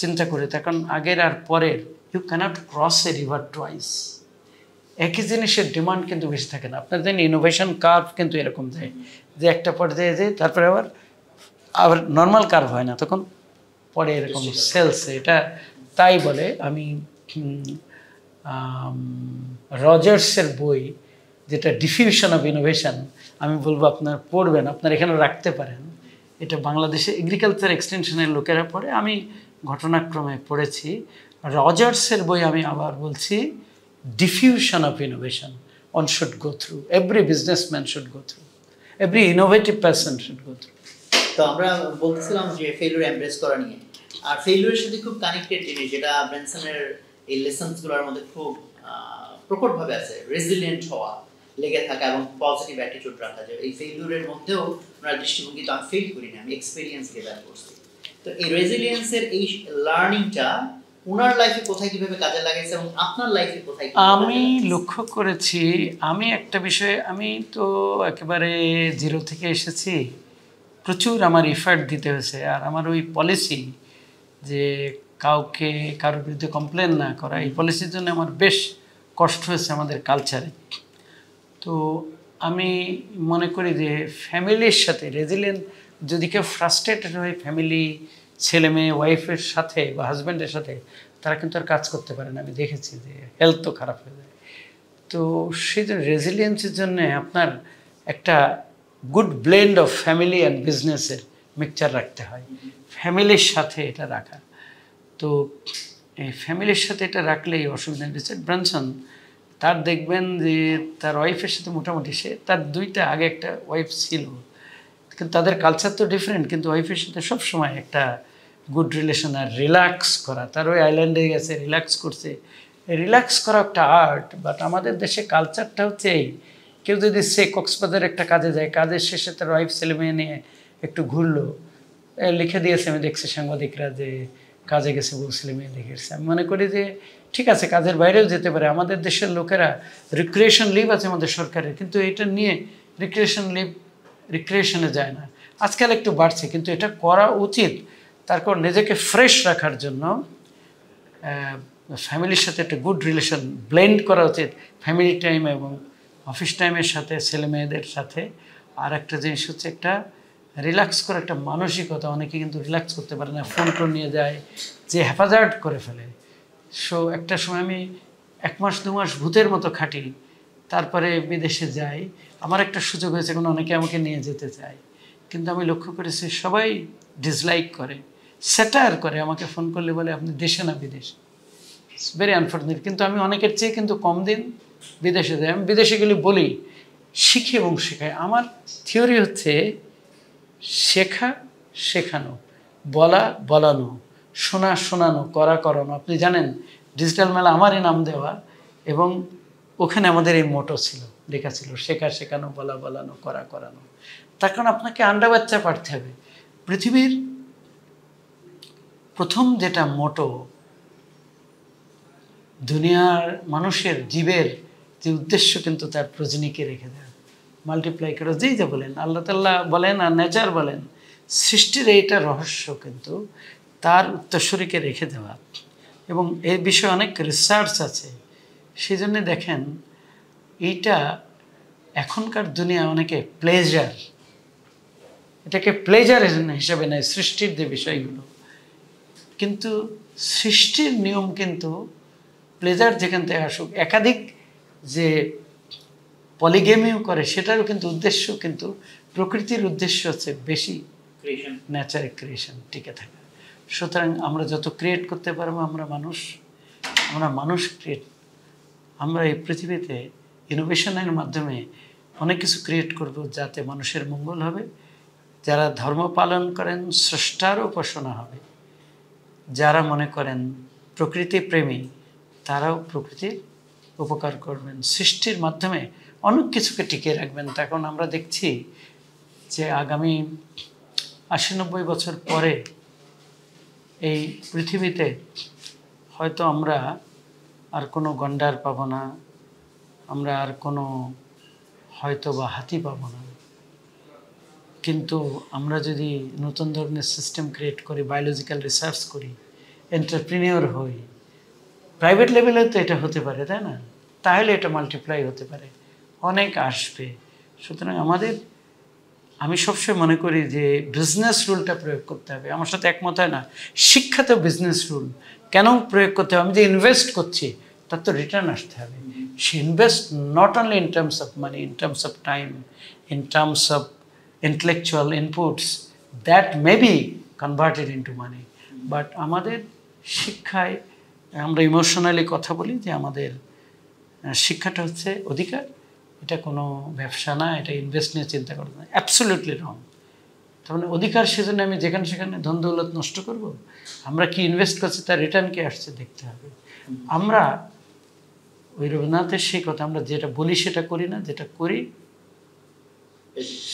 চিন্তা করি তার কারণ আগের আর পরের You cannot cross a river twice. একই জিনিসের ডিমান্ড কিন্তু বেশি থাকে না আপনার জানেন ইনোভেশন কার্ভ কিন্তু এরকম যায় যে একটা পর্যায়ে যায় তারপরে আবার নর্মাল কার্ভ হয় না তখন পরে এরকম সেলস এটা তাই বলে আমি রজার্সের বই যেটা ডিফিউশন অফ ইনোভেশন আমি বলবো আপনার পড়বেন আপনার এখানে রাখতে পারেন এটা বাংলাদেশে এগ্রিকালচার এক্সটেনশনের লোকেরা পড়ে আমি ঘটনাক্রমে পড়েছি রজার্সের বই আমি আবার বলছি diffusion of innovation one should go through every businessman should go through every innovative person should go through তো আমরা বলছিলাম যে ফেলিউর এমব্রেস করা নিয়ে আর ফেলিউরের সাথে খুব কানেক্টেড জিনিস যেটা ব্র্যানসনের এই লেসনসগুলোর মধ্যে খুব প্রকটভাবে আছে রেজিলিয়েন্ট হওয়া লেগে থাকা এবং পজিটিভ অ্যাটিটিউড রাখা যায় এই ফেলিউরের মধ্যেও আমরা দৃষ্টিভঙ্গি তো ফেল করি না আমি এক্সপেরিয়েন্স গেদার করছি তো এই রেজিলিয়েন্সের এই লার্নিংটা ওনার লাইফে কোথায় কিভাবে কাজে লাগাইছে এবং আপনার লাইফে কোথায় আমি লক্ষ্য করেছি আমি একটা বিষয়ে আমি তো একেবারে জিরো থেকে এসেছি প্রচুর আমার এফর্ট দিতে হয়েছে আর আমার ওই পলিসি যে কাউকে কারোর বিরুদ্ধে কমপ্লেন না করা এই পলিসির জন্য আমার বেশ কষ্ট হয়েছে আমাদের কালচারে তো আমি মনে করি যে ফ্যামিলির সাথে রেজিলিয়েন্ট যদি কেউ ফ্রাস্ট্রেটেড হয় ফ্যামিলি ছেলে মেয়ে ওয়াইফের সাথে বা হাজব্যান্ডের সাথে তারা কিন্তু আর কাজ করতে পারে না আমি দেখেছি যে হেলথ তো খারাপ হয়ে যায় তো সেই জন্য রেজিলিয়েন্সের জন্যে আপনার একটা good blend of family and বিজনেসের মিক্সচার রাখতে হয় ফ্যামিলির সাথে এটা রাখা তো এই ফ্যামিলির সাথে এটা রাখলেই অসুবিধা রিচার্ড ব্র্যানসন তার দেখবেন যে তার ওয়াইফের সাথে মোটামুটি সে তার দুইটা আগে একটা ওয়াইফ ছিল কিন্তু তাদের কালচার তো ডিফারেন্ট কিন্তু ওয়াইফের সাথে সবসময় একটা গুড রিলেশন আর রিল্যাক্স করা তার ওই আইল্যান্ডে গেছে রিল্যাক্স করছে রিল্যাক্স করা একটা আর্ট বাট আমাদের দেশে কালচারটা হচ্ছে এই কেউ যদি সে কক্সবাজার একটা কাজে যায় কাজের শেষে তার ওয়াইফ ছেলে মেয়ে নিয়ে একটু ঘুরলো লিখে দিয়েছে আমি দেখছি সাংবাদিকরা যে কাজে গেছে বউ ছেলে মেয়ে লিখে এসছে আমি মনে করি যে ঠিক আছে কাজের বাইরেও যেতে পারে আমাদের দেশের লোকেরা রিক্রিয়েশন লিভ আছে আমাদের সরকারের কিন্তু এটা নিয়ে রিক্রিয়েশন লিভ রিক্রিয়েশনে যায় না আজকাল একটু বাড়ছে কিন্তু এটা করা উচিত তারপর নিজেকে ফ্রেশ রাখার জন্য ফ্যামিলির সাথে একটা গুড রিলেশন ব্লেন্ড করা উচিত ফ্যামিলি টাইম এবং অফিস টাইমের সাথে ছেলে মেয়েদের সাথে আর একটা জিনিস হচ্ছে একটা রিল্যাক্স করা একটা মানসিকতা অনেকে কিন্তু রিল্যাক্স করতে পারে না ফোন টোন নিয়ে যায় যে হ্যাফাজার্ড করে ফেলে সো একটা সময় আমি এক মাস দু মাস ভূতের মতো খাটি তারপরে বিদেশে যাই আমার একটা সুযোগ হয়েছে এখন অনেকে আমাকে নিয়ে যেতে চায় কিন্তু আমি লক্ষ্য করেছি সবাই ডিসলাইক করে স্যাটার করে আমাকে ফোন করলে বলে আপনি দেশে না বিদেশে ইটস ভেরি আনফর্চুনেট কিন্তু আমি অনেকের চেয়ে কিন্তু কম দিন বিদেশে যাই আমি বিদেশে গেলে বলি শিখি এবং শেখাই আমার থিওরি হচ্ছে শেখা শেখানো বলা বলানো শোনা শোনানো করা করানো আপনি জানেন ডিজিটাল মেলা আমারই নাম দেওয়া এবং ওখানে আমাদের এই মোটো ছিল লেখা ছিল শেখা শেখানো বলা বলানো করা করানো তার কারণ আপনাকে আন্ডা বাচ্চা পারতে হবে পৃথিবীর প্রথম যেটা মোটো দুনিয়ার মানুষের জীবের যে উদ্দেশ্য কিন্তু তার প্রজনীকে রেখে দেয় মাল্টিপ্লাই করে যেই যা বলেন আল্লাহ তাল্লাহ বলেন আর নেচার বলেন সৃষ্টির এইটা রহস্য কিন্তু তার উত্তরসূরিকে রেখে দেওয়া এবং এই বিষয়ে অনেক রিসার্চ আছে সেই জন্যে দেখেন এইটা এখনকার দুনিয়া অনেকে প্লেজার এটাকে প্লেজার হিসাবে নেয় সৃষ্টির যে বিষয়গুলো কিন্তু সৃষ্টির নিয়ম কিন্তু প্লেজার যেখান থেকে আসুক একাধিক যে পলিগেমিও করে সেটারও কিন্তু উদ্দেশ্য কিন্তু প্রকৃতির উদ্দেশ্য হচ্ছে বেশি ক্রিয়েশন ন্যাচার ক্রিয়েশন টিকে থাকা সুতরাং আমরা যত ক্রিয়েট করতে পারবো আমরা মানুষ ক্রিয়েট আমরা এই পৃথিবীতে ইনোভেশনের মাধ্যমে অনেক কিছু ক্রিয়েট করব যাতে মানুষের মঙ্গল হবে যারা ধর্ম পালন করেন স্রষ্টার উপাসনা হবে যারা মনে করেন প্রকৃতি প্রেমী তারাও প্রকৃতির উপকার করবেন সৃষ্টির মাধ্যমে অনেক কিছুকে টিকিয়ে রাখবেন তখন আমরা দেখছি যে আগামী ৮০-৯০ বছর পরে এই পৃথিবীতে হয়তো আমরা আর কোনো গন্ডার পাবো না আমরা আর কোনো হয়তো বা হাতি পাবো না কিন্তু আমরা যদি নতুন ধরনের সিস্টেম ক্রিয়েট করি বায়োলজিক্যাল রিসার্চ করি এন্টারপ্রিনিয়র হই প্রাইভেট লেভেলে তো এটা হতে পারে তাই না তাহলে এটা মাল্টিপ্লাই হতে পারে অনেক আসবে সুতরাং আমাদের আমি সবসময় মনে করি যে বিজনেস রুলটা প্রয়োগ করতে হবে আমার সাথে একমত হয় না শিক্ষাতে বিজনেস রুল কেন প্রয়োগ করতে হবে আমি যে ইনভেস্ট করছি তার তো রিটার্ন আসতে হবে সে invest not only in terms of money in terms of time in terms of intellectual inputs that may be converted into money but আমাদের শিক্ষায় আমরা ইমোশনালি কথা বলি যে আমাদের শিক্ষাটা হচ্ছে অধিকার, এটা কোনো ব্যবসা না, এটা ইনভেস্ট নিয়ে চিন্তা করতে না। Absolutely wrong. তার মানে অধিকার সেজন্য আমি যেখানে সেখানে ধন দৌলত নষ্ট করব। আমরা কি ইনভেস্ট করছি তার রিটার্ন কি আসছে দেখতে হবে। আমরা ওই রবীন্দ্রনাথের সেই কথা, আমরা যেটা বলি সেটা করি না, যেটা করি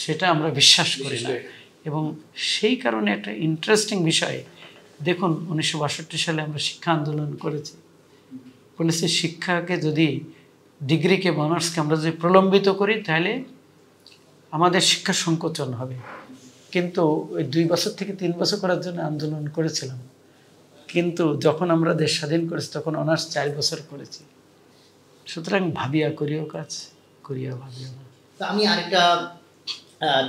সেটা আমরা বিশ্বাস করি না। এবং সেই কারণে একটা ইন্টারেস্টিং বিষয়, দেখুন 1962 সালে আমরা শিক্ষা আন্দোলন করেছি, বলেছি শিক্ষাকে যদি ডিগ্রিকে অনার্সকে আমরা যদি প্রলম্বিত করি তাহলে আমাদের শিক্ষা সংকোচন হবে। কিন্তু ওই 2 বছর থেকে 3 বছর করার জন্য আন্দোলন করেছিলাম, কিন্তু যখন আমরা দেশ স্বাধীন করেছি তখন অনার্স 4 বছর করেছি। সুতরাং ভাবিয়া করিও কাজ, করিয়া ভাবিও না। তো আমি আরেকটা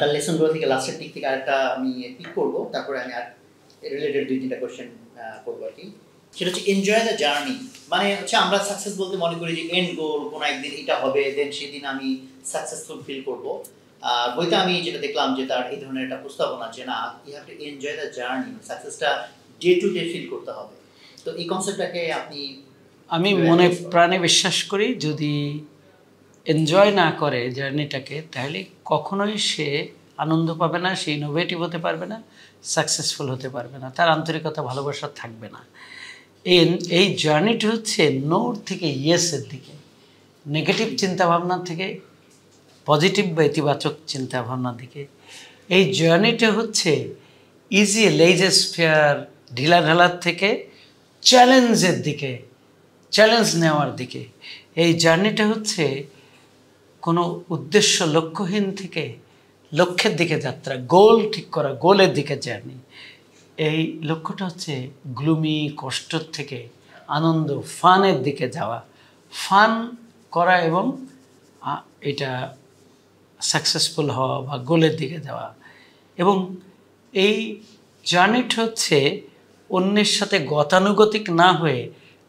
তার লেসনগুলো থেকে লাস্টের দিক থেকে আরেকটা আমি পিক করবো, তারপরে আমি আর রিলেটেড 2-3টা কোয়েশ্চেন করবো আর কি। সেটা হচ্ছে এনজয় দ্য জার্নি। মানে হচ্ছে আমরা সাকসেস বলতে মনে করি যে এন্ড গোল, কোনো একদিন এটা হবে, দেন সেদিন আমি সাকসেসফুল ফিল করবো। আর বইতে আমি যেটা দেখলাম যে তার এই ধরনের একটা প্রস্তাবনা যে না, you have to enjoy the journey, সাকসেসটা ডে টু ডে ফিল করতে হবে। তো এই কনসেপ্টটাকে আপনি? আমি মনে প্রাণে বিশ্বাস করি যদি এনজয় না করে জার্নিটাকে তাহলে কখনোই সে আনন্দ পাবে না, সে ইনোভেটিভ হতে পারবে না, সাকসেসফুল হতে পারবে না, তার আন্তরিকতা ভালোবাসা থাকবে না। এই জার্নিটা হচ্ছে নোর থেকে ইয়েসের দিকে, নেগেটিভ চিন্তাভাবনা থেকে পজিটিভ বা ইতিবাচক চিন্তাভাবনার দিকে। এই জার্নিটা হচ্ছে ইজি লেজেস ফেয়ার ঢিলা ঢালার থেকে চ্যালেঞ্জের দিকে, চ্যালেঞ্জ নেওয়ার দিকে। এই জার্নিটা হচ্ছে কোনো উদ্দেশ্য লক্ষ্যহীন থেকে লক্ষ্যের দিকে যাত্রা, গোল ঠিক করা, গোলের দিকে জার্নি। এই লক্ষ্যটা হচ্ছে গ্লুমি কষ্টর থেকে আনন্দ, ফানের দিকে যাওয়া, ফান করা এবং এটা সাকসেসফুল হওয়া বা গোলের দিকে যাওয়া। এবং এই জার্নিটা হচ্ছে অন্যের সাথে গতানুগতিক না হয়ে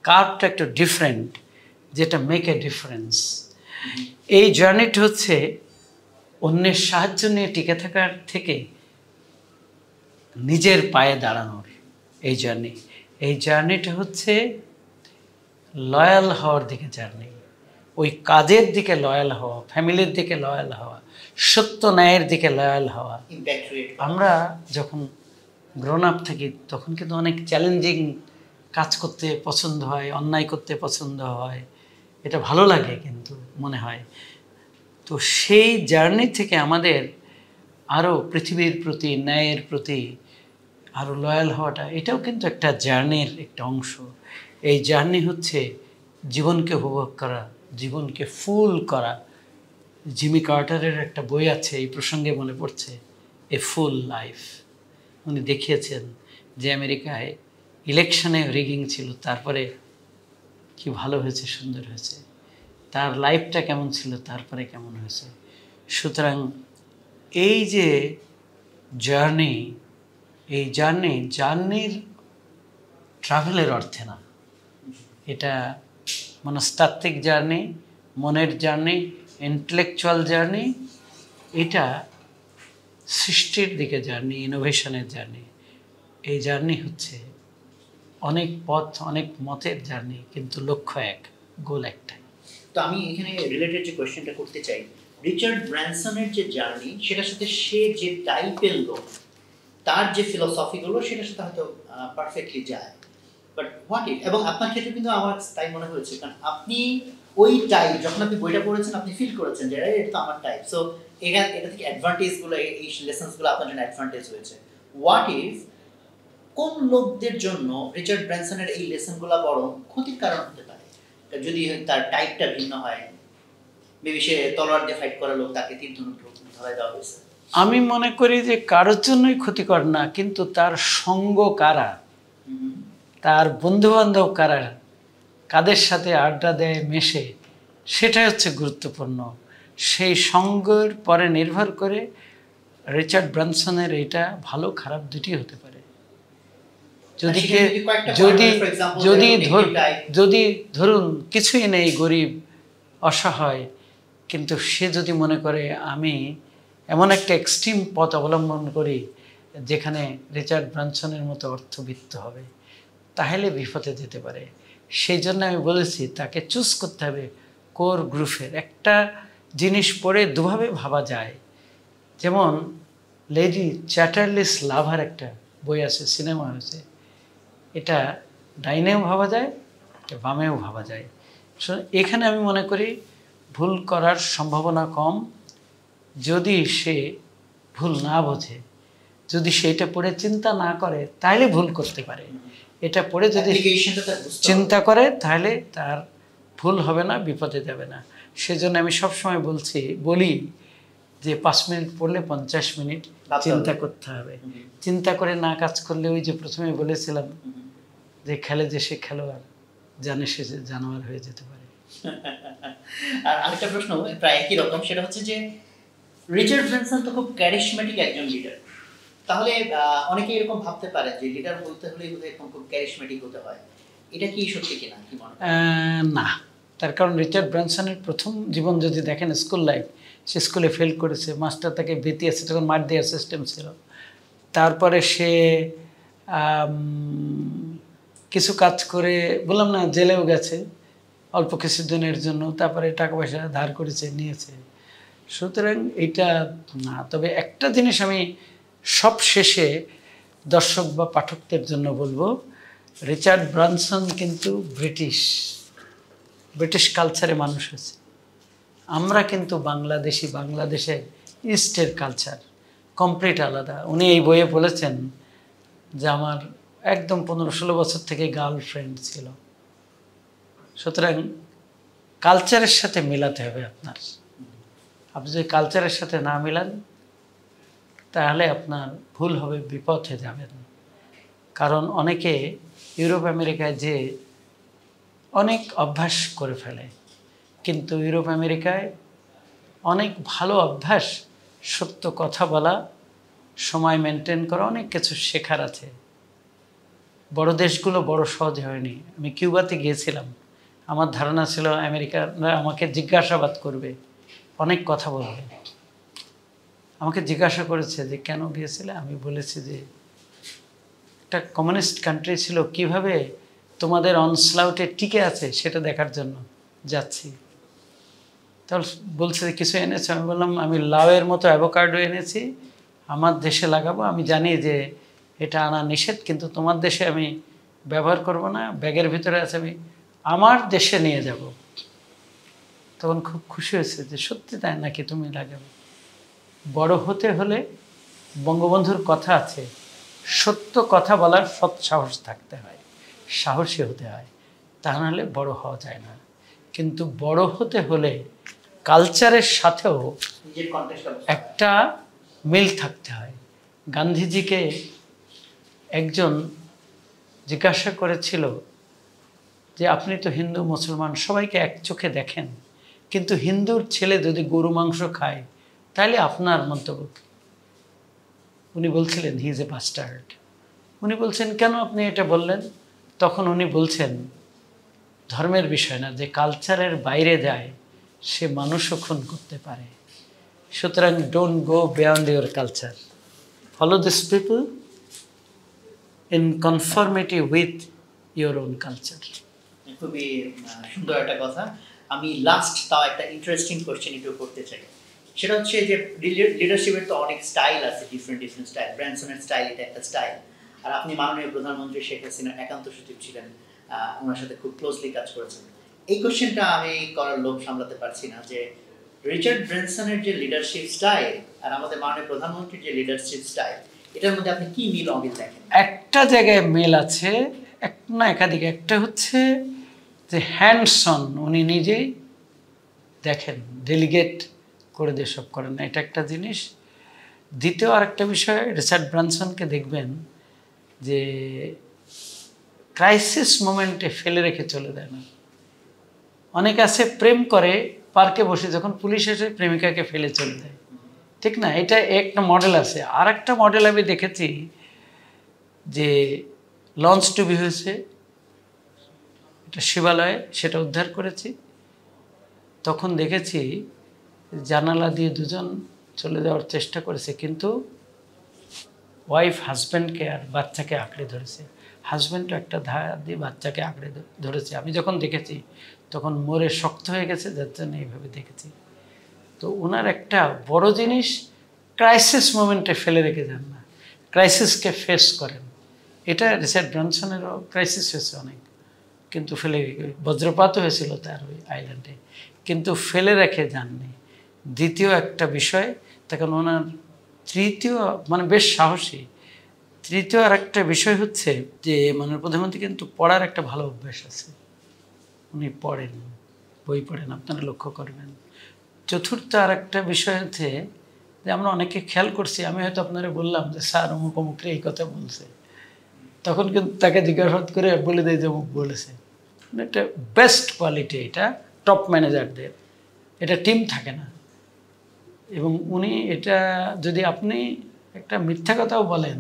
কার্ভটা একটু ডিফারেন্ট, যেটা মেক এ ডিফারেন্স। এই জার্নিটা হচ্ছে অন্যের সাহায্য নিয়ে টিকে থাকার থেকে নিজের পায়ে দাঁড়ানোর এই জার্নি। এই জার্নিটা হচ্ছে লয়াল হওয়ার দিকে জার্নি, ওই কাজের দিকে লয়াল হওয়া, ফ্যামিলির দিকে লয়াল হওয়া, সত্য ন্যায়ের দিকে লয়াল হওয়া। আমরা যখন গ্রোন আপ থাকি তখন কিন্তু অনেক চ্যালেঞ্জিং কাজ করতে পছন্দ হয়, অন্যায় করতে পছন্দ হয়, এটা ভালো লাগে কিন্তু মনে হয়। তো সেই জার্নি থেকে আমাদের আরও পৃথিবীর প্রতি, ন্যায়ের প্রতি আরও লয়াল হওয়াটা, এটাও কিন্তু একটা জার্নির একটা অংশ। এই জার্নি হচ্ছে জীবনকে উপভোগ করা, জীবনকে ফুল করা। জিমি কার্টারের একটা বই আছে এই প্রসঙ্গে মনে পড়ছে, এ ফুল লাইফ। উনি দেখিয়েছেন যে আমেরিকায় ইলেকশনে রিগিং ছিল, তারপরে কি ভালো হয়েছে, সুন্দর হয়েছে, তার লাইফটা কেমন ছিল তারপরে কেমন হয়েছে। সুতরাং এই যে জার্নি, এই জার্নির ট্রাভেলের অর্থে না, এটা মনস্তাত্ত্বিক জার্নি, মনের জার্নি, ইন্টেলেকচুয়াল জার্নি, এটা সৃষ্টির দিকে জার্নি, ইনোভেশনের জার্নি। এই জার্নি হচ্ছে অনেক পথ, অনেক মতের জার্নি, কিন্তু লক্ষ্য এক, গোল একটাই। তো আমি এখানে রিলেটেড যে কোয়েশ্চেনটা করতে চাই, রিচার্ড ব্র্যানসনের যে জার্নি সেটার সাথে সে যে টাইপের লোক, তার যে ফিলোসফিগুলো সেটার সাথে হয়তো পারফেক্টলি যায়, বাট হোয়াট ইট। এবং আপনার ক্ষেত্রে কিন্তু আমার তাই মনে হয়েছে, কারণ আপনি ওই টাইপ, যখন আপনি বইটা পড়েছেন আপনি ফিল করেছেন যে এটা তো আমার টাইপ। সো এটা থেকে অ্যাডভান্টেজগুলো, এই লেসেন্সগুলো আপনার জন্য অ্যাডভান্টেজ হয়েছে। হোয়াট ইফ কোন লোকদের জন্য রিচার্ড ব্র্যানসনের এই লেসেনগুলো বড় ক্ষতির কারণ হতে পারে? যদি তার টাইপটা ভিন্ন হয়, মেবি সে তলোয়ার দিয়ে ফাইট করা লোক, তাকে তীর ধনুক ধরায় দেওয়া হয়েছে। আমি মনে করি যে কারোর জন্যই ক্ষতিকর না, কিন্তু তার সঙ্গ কারা, তার বন্ধুবান্ধব কারা, কাদের সাথে আড্ডা দেয়, মেশে, সেটাই হচ্ছে গুরুত্বপূর্ণ। সেই সঙ্গের পরে নির্ভর করে রিচার্ড ব্র্যানসনের এটা ভালো খারাপ দুটি হতে পারে। যদি ধরুন কিছুই নেই, গরিব অসহায়, কিন্তু সে যদি মনে করে আমি এমন একটা এক্সট্রিম পথ অবলম্বন করি যেখানে রিচার্ড ব্রানসনের মতো অর্থবিত্ত হবে তাহলে বিপথে যেতে পারে সেই জন্য আমি বলেছি তাকে চুজ করতে হবে কোর গ্রুপের একটা জিনিস পড়ে দুভাবে ভাবা যায় যেমন লেডি চ্যাটারলিস লাভার একটা বই আছে সিনেমা হয়েছে এটা ডাইনেও ভাবা যায় বামেও ভাবা যায় এখানে আমি মনে করি ভুল করার সম্ভাবনা কম যদি সে ভুল না বোঝে যদি সেটা পড়ে চিন্তা না করে তাহলে ভুল করতে পারে এটা পড়ে যদি চিন্তা করে তাহলে তার ভুল হবে না বিপদে যাবে না সেজন্য আমি সব সময় বলি যে 5 মিনিট পড়লে 50 মিনিট চিন্তা করতে হবে চিন্তা করে না কাজ করলে ওই যে প্রথমে বলেছিলাম যে খেলে যে সে খেলোয়াড় জানে সে জানোয়ার হয়ে যেতে পারে আর আরেকটা প্রশ্ন প্রায় কি রকম সেটা হচ্ছে যে রিচার্ড ব্রানসন তো খুব ক্যারিজম্যাটিক একজন লিডার তাহলে অনেকে এরকম ভাবতে পারে যে লিডার হতে হলে এরকম খুব ক্যারিজম্যাটিক হতে হয় এটা কি সত্যি কিনা কি মনে না তার কারণ রিচার্ড ব্রানসনের প্রথম জীবন যদি দেখেন স্কুল লাইফ সে স্কুলে ফেল করেছে মাস্টার তাকে বেঁটিয়েছে তখন মার দেওয়ার সিস্টেম ছিল তারপরে সে কিছু কাজ করে বললাম না জেলেও গেছে অল্প কিছুদিনের জন্য তারপরে টাকা পয়সা ধার করেছে নিয়েছে সুতরাং এটা না তবে একটা জিনিস আমি সব শেষে দর্শক বা পাঠকদের জন্য বলবো রিচার্ড ব্রানসন কিন্তু ব্রিটিশ কালচারে মানুষ আছে আমরা কিন্তু বাংলাদেশি বাংলাদেশে ইস্টের কালচার কমপ্লিট আলাদা উনি এই বইয়ে বলেছেন যে আমার একদম 15-16 বছর থেকে গার্লফ্রেন্ড ছিল সুতরাং কালচারের সাথে মিলাতে হবে আপনার আপনি যদি কালচারের সাথে না মিলান তাহলে আপনার ভুল হবে বিপথে যাবেন কারণ অনেকে ইউরোপ আমেরিকায় যে অনেক অভ্যাস করে ফেলে কিন্তু ইউরোপ আমেরিকায় অনেক ভালো অভ্যাস সত্য কথা বলা সময় মেনটেন করা অনেক কিছু শেখার আছে বড় দেশগুলো বড় সহজ হয়নি আমি কিউবাতে গিয়েছিলাম আমার ধারণা ছিল আমেরিকানরা আমাকে জিজ্ঞাসাবাদ করবে অনেক কথা বলবে আমাকে জিজ্ঞাসা করেছে যে কেন গিয়েছিলে আমি বলেছি যে একটা কমিউনিস্ট কান্ট্রি ছিল কিভাবে তোমাদের অনস্লাউটে টিকে আছে সেটা দেখার জন্য যাচ্ছি তাহলে বলছে যে কিছু এনেছে আমি বললাম আমি লাউয়ের মতো অ্যাভোকাডো এনেছি আমার দেশে লাগাবো আমি জানি যে এটা আনা নিষেধ কিন্তু তোমার দেশে আমি ব্যবহার করব না ব্যাগের ভিতরে আছে আমি আমার দেশে নিয়ে যাব তখন খুব খুশি হয়েছে যে সত্যি তাই নাকি তুমি লাগাবে বড় হতে হলে বঙ্গবন্ধুর কথা আছে সত্য কথা বলার সৎ সাহস থাকতে হয় সাহসী হতে হয় তা নাহলে বড় হওয়া যায় না কিন্তু বড় হতে হলে কালচারের সাথেও একটা মিল থাকতে হয় গান্ধীজিকে একজন জিজ্ঞাসা করেছিল যে আপনি তো হিন্দু মুসলমান সবাইকে এক চোখে দেখেন কিন্তু হিন্দুর ছেলে যদি গরু মাংস খায় তাহলে আপনার মন্তব্য উনি বলছিলেন হি ইজ এ বাস্টার্ড উনি বলছেন কেন আপনি এটা বললেন তখন উনি বলছেন ধর্মের বিষয় না যে কালচারের বাইরে যায় সে মানুষও খুন করতে পারে সুতরাং don't go beyond your culture follow this people in conformity with your own culture খুবই সুন্দর একটা কথা আমি লাস্ট তাও একটা ইন্টারেস্টিং কোয়েশ্চেন একটু করতে চাই সেটা হচ্ছে যে লিডারশিপের তো অনেক স্টাইল আছে ডিফারেন্ট স্টাইল ব্রানসনের স্টাইল এটা একটা স্টাইল আর আপনি মাননীয় প্রধানমন্ত্রী শেখ হাসিনার একান্ত সচিব ছিলেন ওনার সাথে খুব ক্লোজলি কাজ করেছেন এই কোয়েশ্চেনটা আমি করার লোভ সামলাতে পারছি না যে রিচার্ড ব্রানসনের যে লিডারশিপ স্টাইল আর আমাদের মাননীয় প্রধানমন্ত্রীর যে লিডারশিপ স্টাইল এটার মধ্যে আপনি কি মিল অমিল দেখেন একটা জায়গায় মিল আছে এক না একাধিক একটা হচ্ছে যে হ্যান্ডসন উনি নিজেই দেখেন ডেলিগেট করে দিয়ে সব করেন না এটা একটা জিনিস দ্বিতীয় আরেকটা বিষয় রিচার্ড ব্রানসনকে দেখবেন যে ক্রাইসিস মোমেন্টে ফেলে রেখে চলে যায় না অনেক আছে প্রেম করে পার্কে বসে যখন পুলিশ এসে প্রেমিকাকে ফেলে চলে যায় ঠিক না এটা একটা মডেল আছে আর একটা মডেল আমি দেখেছি যে লঞ্চ টুবি হয়েছে এটা শিবালয়ে সেটা উদ্ধার করেছি তখন দেখেছি জানালা দিয়ে দুজন চলে যাওয়ার চেষ্টা করেছে কিন্তু ওয়াইফ হাজব্যান্ডকে আর বাচ্চাকে আঁকড়ে ধরেছে, হাজব্যান্ডও একটা ধার দিয়ে বাচ্চাকে আঁকড়ে ধরেছে। আমি যখন দেখেছি তখন মোরে শক্ত হয়ে গেছে, যার জন্য এইভাবে দেখেছি। তো ওনার একটা বড় জিনিস, ক্রাইসিস মোমেন্টে ফেলে রেখে যান না, ক্রাইসিসকে ফেস করেন। এটা রিচার্ড ব্রানসনেরও ক্রাইসিস হয়েছে অনেক, কিন্তু ফেলে, বজ্রপাতও হয়েছিল তার ওই আইল্যান্ডে, কিন্তু ফেলে রেখে যাননি। দ্বিতীয় একটা বিষয়, তখন ওনার তৃতীয় মানে বেশ সাহসী। তৃতীয় আর একটা বিষয় হচ্ছে যে মাননীয় প্রধানমন্ত্রী কিন্তু পড়ার একটা ভালো অভ্যাস আছে, উনি পড়েন, বই পড়েন, আপনারা লক্ষ্য করবেন। চতুর্থ আর একটা বিষয় হচ্ছে যে আমরা অনেকে খেয়াল করছি, আমি হয়তো আপনারা বললাম যে স্যার অমুক অমুকরে এই কথা বলছে, তখন কিন্তু তাকে জিজ্ঞাসাবাদ করে বলে দেয় যে অমুক বলেছে। এটা বেস্ট কোয়ালিটি, এটা টপ ম্যানেজারদের, এটা টিম থাকে না। এবং উনি এটা, যদি আপনি একটা মিথ্যা কথাও বলেন,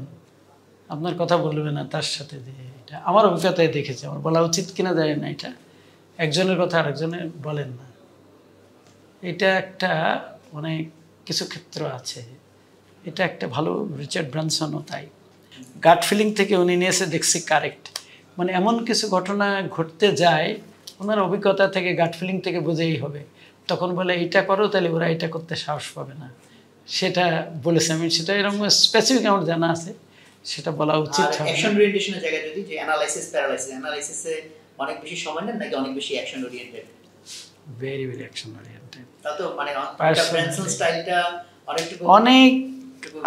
আপনার কথা বলবে না তার সাথে। যে এটা আমার অভিজ্ঞতায় দেখেছি, আমার বলা উচিত কিনা জানি না, এটা একজনের কথা আরেকজনে বলেন না, এটা একটা মানে কিছু ক্ষেত্র আছে, এটা একটা ভালো। রিচার্ড ব্রানসনও তাই, গাট ফিলিং থেকে উনি নিয়েছে, দেখছি কারেক্ট। মানে এমন কিছু ঘটনা ঘটতে যায়, ওনার অভিজ্ঞতা থেকে, গাট ফিলিং থেকে বুঝেই হবে। তখন বলে এইটা করো, তাহলে ওরা এটা করতে সাহস পাবে না, সেটা বলেছে। আমি সেটা এরকম স্পেসিফিক আমার জানা আছে, সেটা বলা উচিত। অ্যাকশন ওরিয়েন্টেশনের জায়গায় যদি যে অ্যানালাইসিস প্যারালাইসিস, অ্যানালাইসিসে অনেক বেশি সময় নেন নাকি অনেক বেশি action oriented? Very very action oriented. তা তো মানে ব্রানসন স্টাইলটা অনেক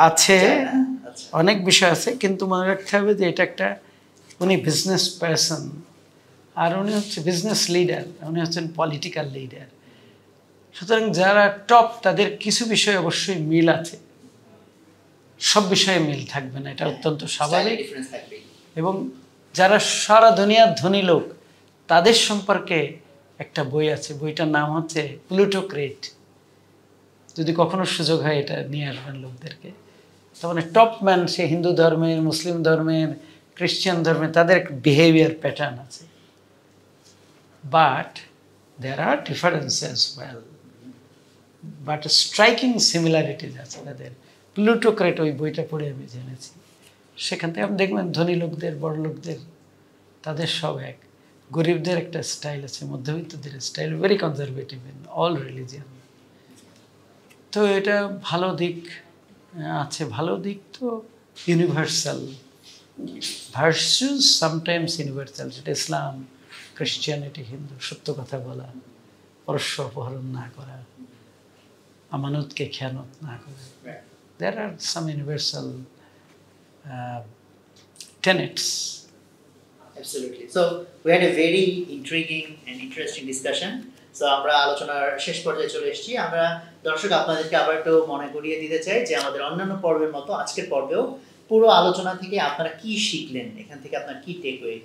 আছে, অনেক বিষয় আছে, কিন্তু মনে রাখতে হবে যে এটা একটা, উনি বিজনেস পারসন, আর উনি হচ্ছে বিজনেস লিডার, উনি হচ্ছেন পলিটিক্যাল লিডার। সুতরাং যারা টপ তাদের কিছু বিষয় অবশ্যই মিল আছে, সব বিষয়ে মিল থাকবে না, এটা অত্যন্ত স্বাভাবিক। এবং যারা সারা দুনিয়ার ধনী লোক, তাদের সম্পর্কে একটা বই আছে, বইটার নাম হচ্ছে প্লুটোক্রেট। যদি কখনো সুযোগ হয় এটা নিয়ে আসবেন লোকদেরকে। তার মানে টপ ম্যান, সে হিন্দু ধর্মের, মুসলিম ধর্মের, খ্রিশ্চান ধর্মের, তাদের একটা বিহেভিয়ার প্যাটার্ন আছে, but there are differences as well, but striking similarities আছে তাদের। প্লুটোক্রেট ওই বইটা পড়ে আমি জেনেছি। সেখান থেকে আপনি দেখবেন ধনী লোকদের, বড় লোকদের, তাদের সব এক, গরিবদের একটা স্টাইল আছে, মধ্যবিত্তদের style, very conservative in all religion. তো এটা ভালো দিক আছে, ভালো দিক তো ইউনিভার্সাল ভার্চুস, সামটাইমস ইউনিভার্সাল, সেটা ইসলাম, ক্রিশ্চিয়ানিটি, হিন্দু, সত্য কথা বলা, পরস্পর অপহরণ না করা, আমানতকে খেয়ানত না করা। There are some universal tenets. Absolutely. So we had a very intriguing and interesting discussion. So আমরা আলোচনার শেষ পর্যায়ে চলে এসেছি। আমরা দর্শক আপনাদেরকে আবার একটু মনে করিয়ে দিতে চাই যে আমাদের অন্যান্য পর্বের মতো আজকের পর্বেও পুরো আলোচনা থেকে আপনারা কি শিখলেন, এখান থেকে আপনার কি টেকওয়ে,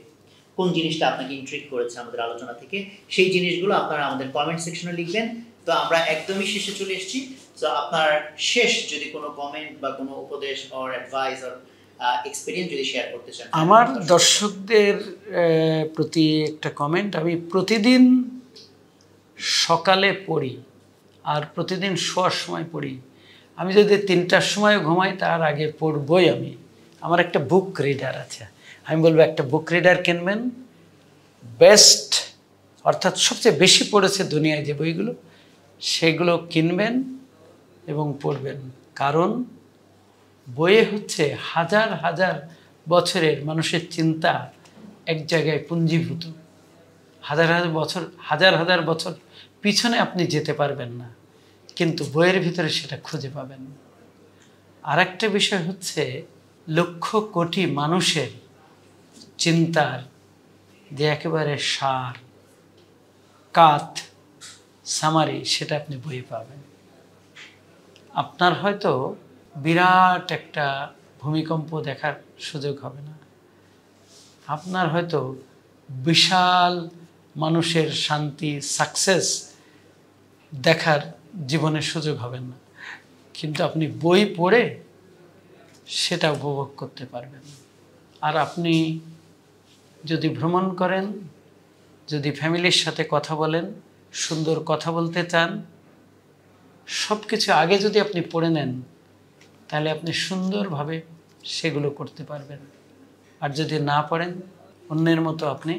কোন জিনিসটা আপনাকে ইন্ট্রিগ করেছে আমাদের আলোচনা থেকে, সেই জিনিসগুলো আপনারা আমাদের কমেন্ট সেকশনে লিখবেন। তো আমরা একদমই শেষে চলে এসেছি। তো আপনার শেষ যদি কোনো কমেন্ট বা কোনো উপদেশ অর অ্যাডভাইস অর এক্সপেরিয়েন্স যদি শেয়ার করতে চান। আমার দর্শকদের প্রতি একটা কমেন্ট, আমি প্রতিদিন সকালে পড়ি আর প্রতিদিন শোয়ার সময় পড়ি। আমি যদি ৩টার সময় ঘুমাই তার আগে পড়বই। আমি আমার একটা বুক রিডার আছে, আমি বলবো একটা বুক রিডার কিনবেন। বেস্ট অর্থাৎ সবচেয়ে বেশি পড়েছে দুনিয়ায় যে বইগুলো, সেগুলো কিনবেন এবং পড়বেন। কারণ বইয়ে হচ্ছে হাজার হাজার বছরের মানুষের চিন্তা এক জায়গায় পুঞ্জীভূত। হাজার হাজার বছর, হাজার হাজার বছর পিছনে আপনি যেতে পারবেন না, কিন্তু বইয়ের ভিতরে সেটা খুঁজে পাবেন। আর একটা বিষয় হচ্ছে লক্ষ কোটি মানুষের চিন্তার যে একেবারে সার কাত সামারি, সেটা আপনি বইয়ে পাবেন। আপনার হয়তো বিরাট একটা ভূমিকম্প দেখার সুযোগ হবে না, আপনার হয়তো বিশাল মানুষের শান্তি, সাকসেস দেখার জীবনের সুযোগ হবে না, কিন্তু আপনি বই পড়ে সেটা উপভোগ করতে পারবেন। আর আপনি যদি ভ্রমণ করেন, যদি ফ্যামিলির সাথে কথা বলেন, সুন্দর কথা বলতে চান, সব কিছু আগে যদি আপনি পড়ে নেন, তাহলে আপনি সুন্দরভাবে সেগুলো করতে পারবেন। আর যদি না পড়েন অন্যের মতো আপনি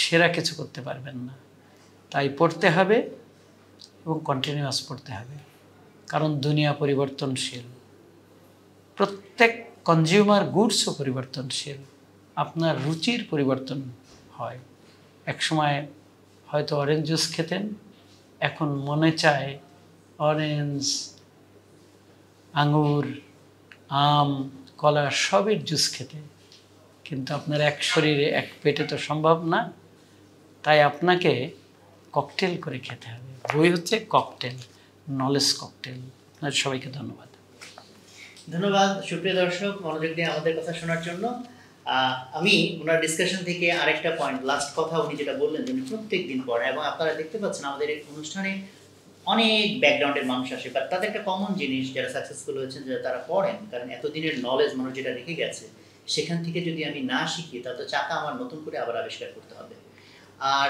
সেরা কিছু করতে পারবেন না। তাই পড়তে হবে এবং কন্টিনিউয়াস পড়তে হবে, কারণ দুনিয়া পরিবর্তনশীল, প্রত্যেক কনজিউমার গুডসও পরিবর্তনশীল, আপনার রুচির পরিবর্তন হয়। একসময় হয়তো অরেঞ্জ জুস খেতেন, এখন মনে চায় অরেঞ্জ, আঙুর, আম, কলা সবের জুস খেতে, কিন্তু আপনার এক শরীরে এক পেটে তো সম্ভব না, তাই আপনাকে ককটেল করে খেতে হবে। বই হচ্ছে ককটেল, নলেজ ককটেল। আপনার সবাইকে ধন্যবাদ। ধন্যবাদ সুপ্রিয় দর্শক মনোযোগ দিয়ে আমাদের কথা শোনার জন্য। আমি ওনার ডিসকাশন থেকে আরেকটা পয়েন্ট, লাস্ট কথা উনি যেটা বললেন যে প্রত্যেক দিন পর, এবং আপনারা দেখতে পাচ্ছেন আমাদের এই অনুষ্ঠানে অনেক ব্যাকগ্রাউন্ডের মানুষ আসে, বাট তাদের একটা কমন জিনিস যারা সাকসেসফুল হয়েছেন যে তারা পড়েন, কারণ এতদিনের নলেজ মানুষ যেটা রেখে গেছে সেখান থেকে যদি আমি না শিখি তাহলে তো চাকা আমার নতুন করে আবার আবিষ্কার করতে হবে। আর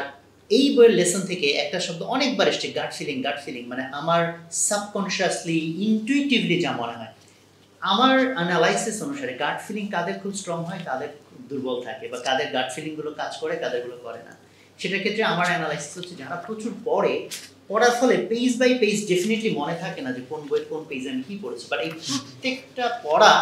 এই বইয়ের লেসন থেকে একটা শব্দ অনেকবার এসছে, গাট ফিলিং। গাট ফিলিং মানে আমার সাবকনশিয়াসলি, ইনটুইটিভলি যা মনে হয়, আমার অ্যানালাইসিস অনুসারে গাট ফিলিং কাদের খুব স্ট্রং হয়, কাদের দুর্বল থাকে, বা কাদের গাট ফিলিংগুলো কাজ করে, কাদেরগুলো করে না। সেটার ক্ষেত্রে আমার অ্যানালাইসিস হচ্ছে যারা প্রচুর পড়ে, পড়ার ফলে পেজ বাই পেজ ডেফিনেটলি মনে থাকে না যে কোন বইয়ের কোন পেজ আমি কী পড়েছি, বাট এই প্রত্যেকটা পড়া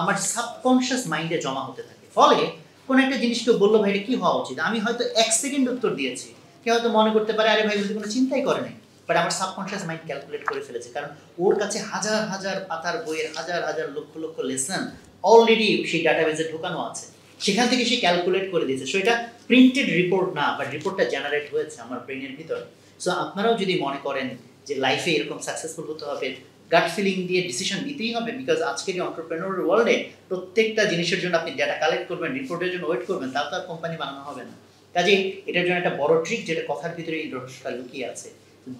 আমার সাবকনশিয়াস মাইন্ডে জমা হতে থাকে। ফলে কোনো একটা জিনিসকে বললো ভাই এটা কী হওয়া উচিত, আমি হয়তো এক সেকেন্ড উত্তর দিয়েছি, কেউ হয়তো মনে করতে পারে আরে ভাই যদি কোনো চিন্তাই করে নাই, বাট আমার সাবকনশিয়াস মাইন্ড ক্যালকুলেট করে ফেলেছে, কারণ ওর কাছে হাজার হাজার পাতার বইয়ের হাজার হাজার লক্ষ লক্ষ লেসন অলরেডি সেই ডাটাবেজে ঢোকানো আছে, সেখান থেকে সে ক্যালকুলেট করে দিয়েছে। সো এটা প্রিন্টেড রিপোর্ট না, বাট রিপোর্টটা জেনারেট হয়েছে আমার ব্রেনের ভিতরে। সো আপনারাও যদি মনে করেন যে লাইফে এরকম সাকসেসফুল হতে হবে, গাট ফিলিং দিয়ে ডিসিশন নিতেই হবে, বিকজ আজকের এন্টারপ্রেনর ওয়ার্ল্ডে প্রত্যেকটা জিনিসের জন্য আপনি ডেটা কালেক্ট করবেন, রিপোর্টের জন্য ওয়েট করবেন, তাও তো আর কোম্পানি বানানো হবে না। কাজেই এটার জন্য একটা বড় ট্রিক যেটা কথার ভিতরে এই রহস্যটা লুকিয়ে আছে।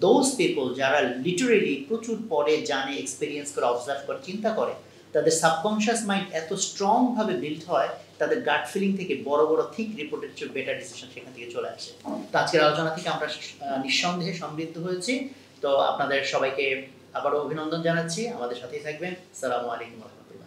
দোজ পিপল যারা লিটারেলি প্রচুর পড়ে, জানে, এক্সপিরিয়েন্স করে, অবজার্ভ করে, চিন্তা করে, তাদের সাবকনশিয়াস মাইন্ড এত স্ট্রংভাবে বিল্ড হয়, তাদের গাট ফিলিং থেকে বড় বড় থিক রিপোর্টের চেয়ে বেটার ডিসিশন সেখান থেকে চলে আসে। তো আজকের আলোচনা থেকে আমরা নিঃসন্দেহে সমৃদ্ধ হয়েছি। তো আপনাদের সবাইকে আবারও অভিনন্দন জানাচ্ছি, আমাদের সাথেই থাকবেন। আসসালামু আলাইকুম রহমতুল্লাহ।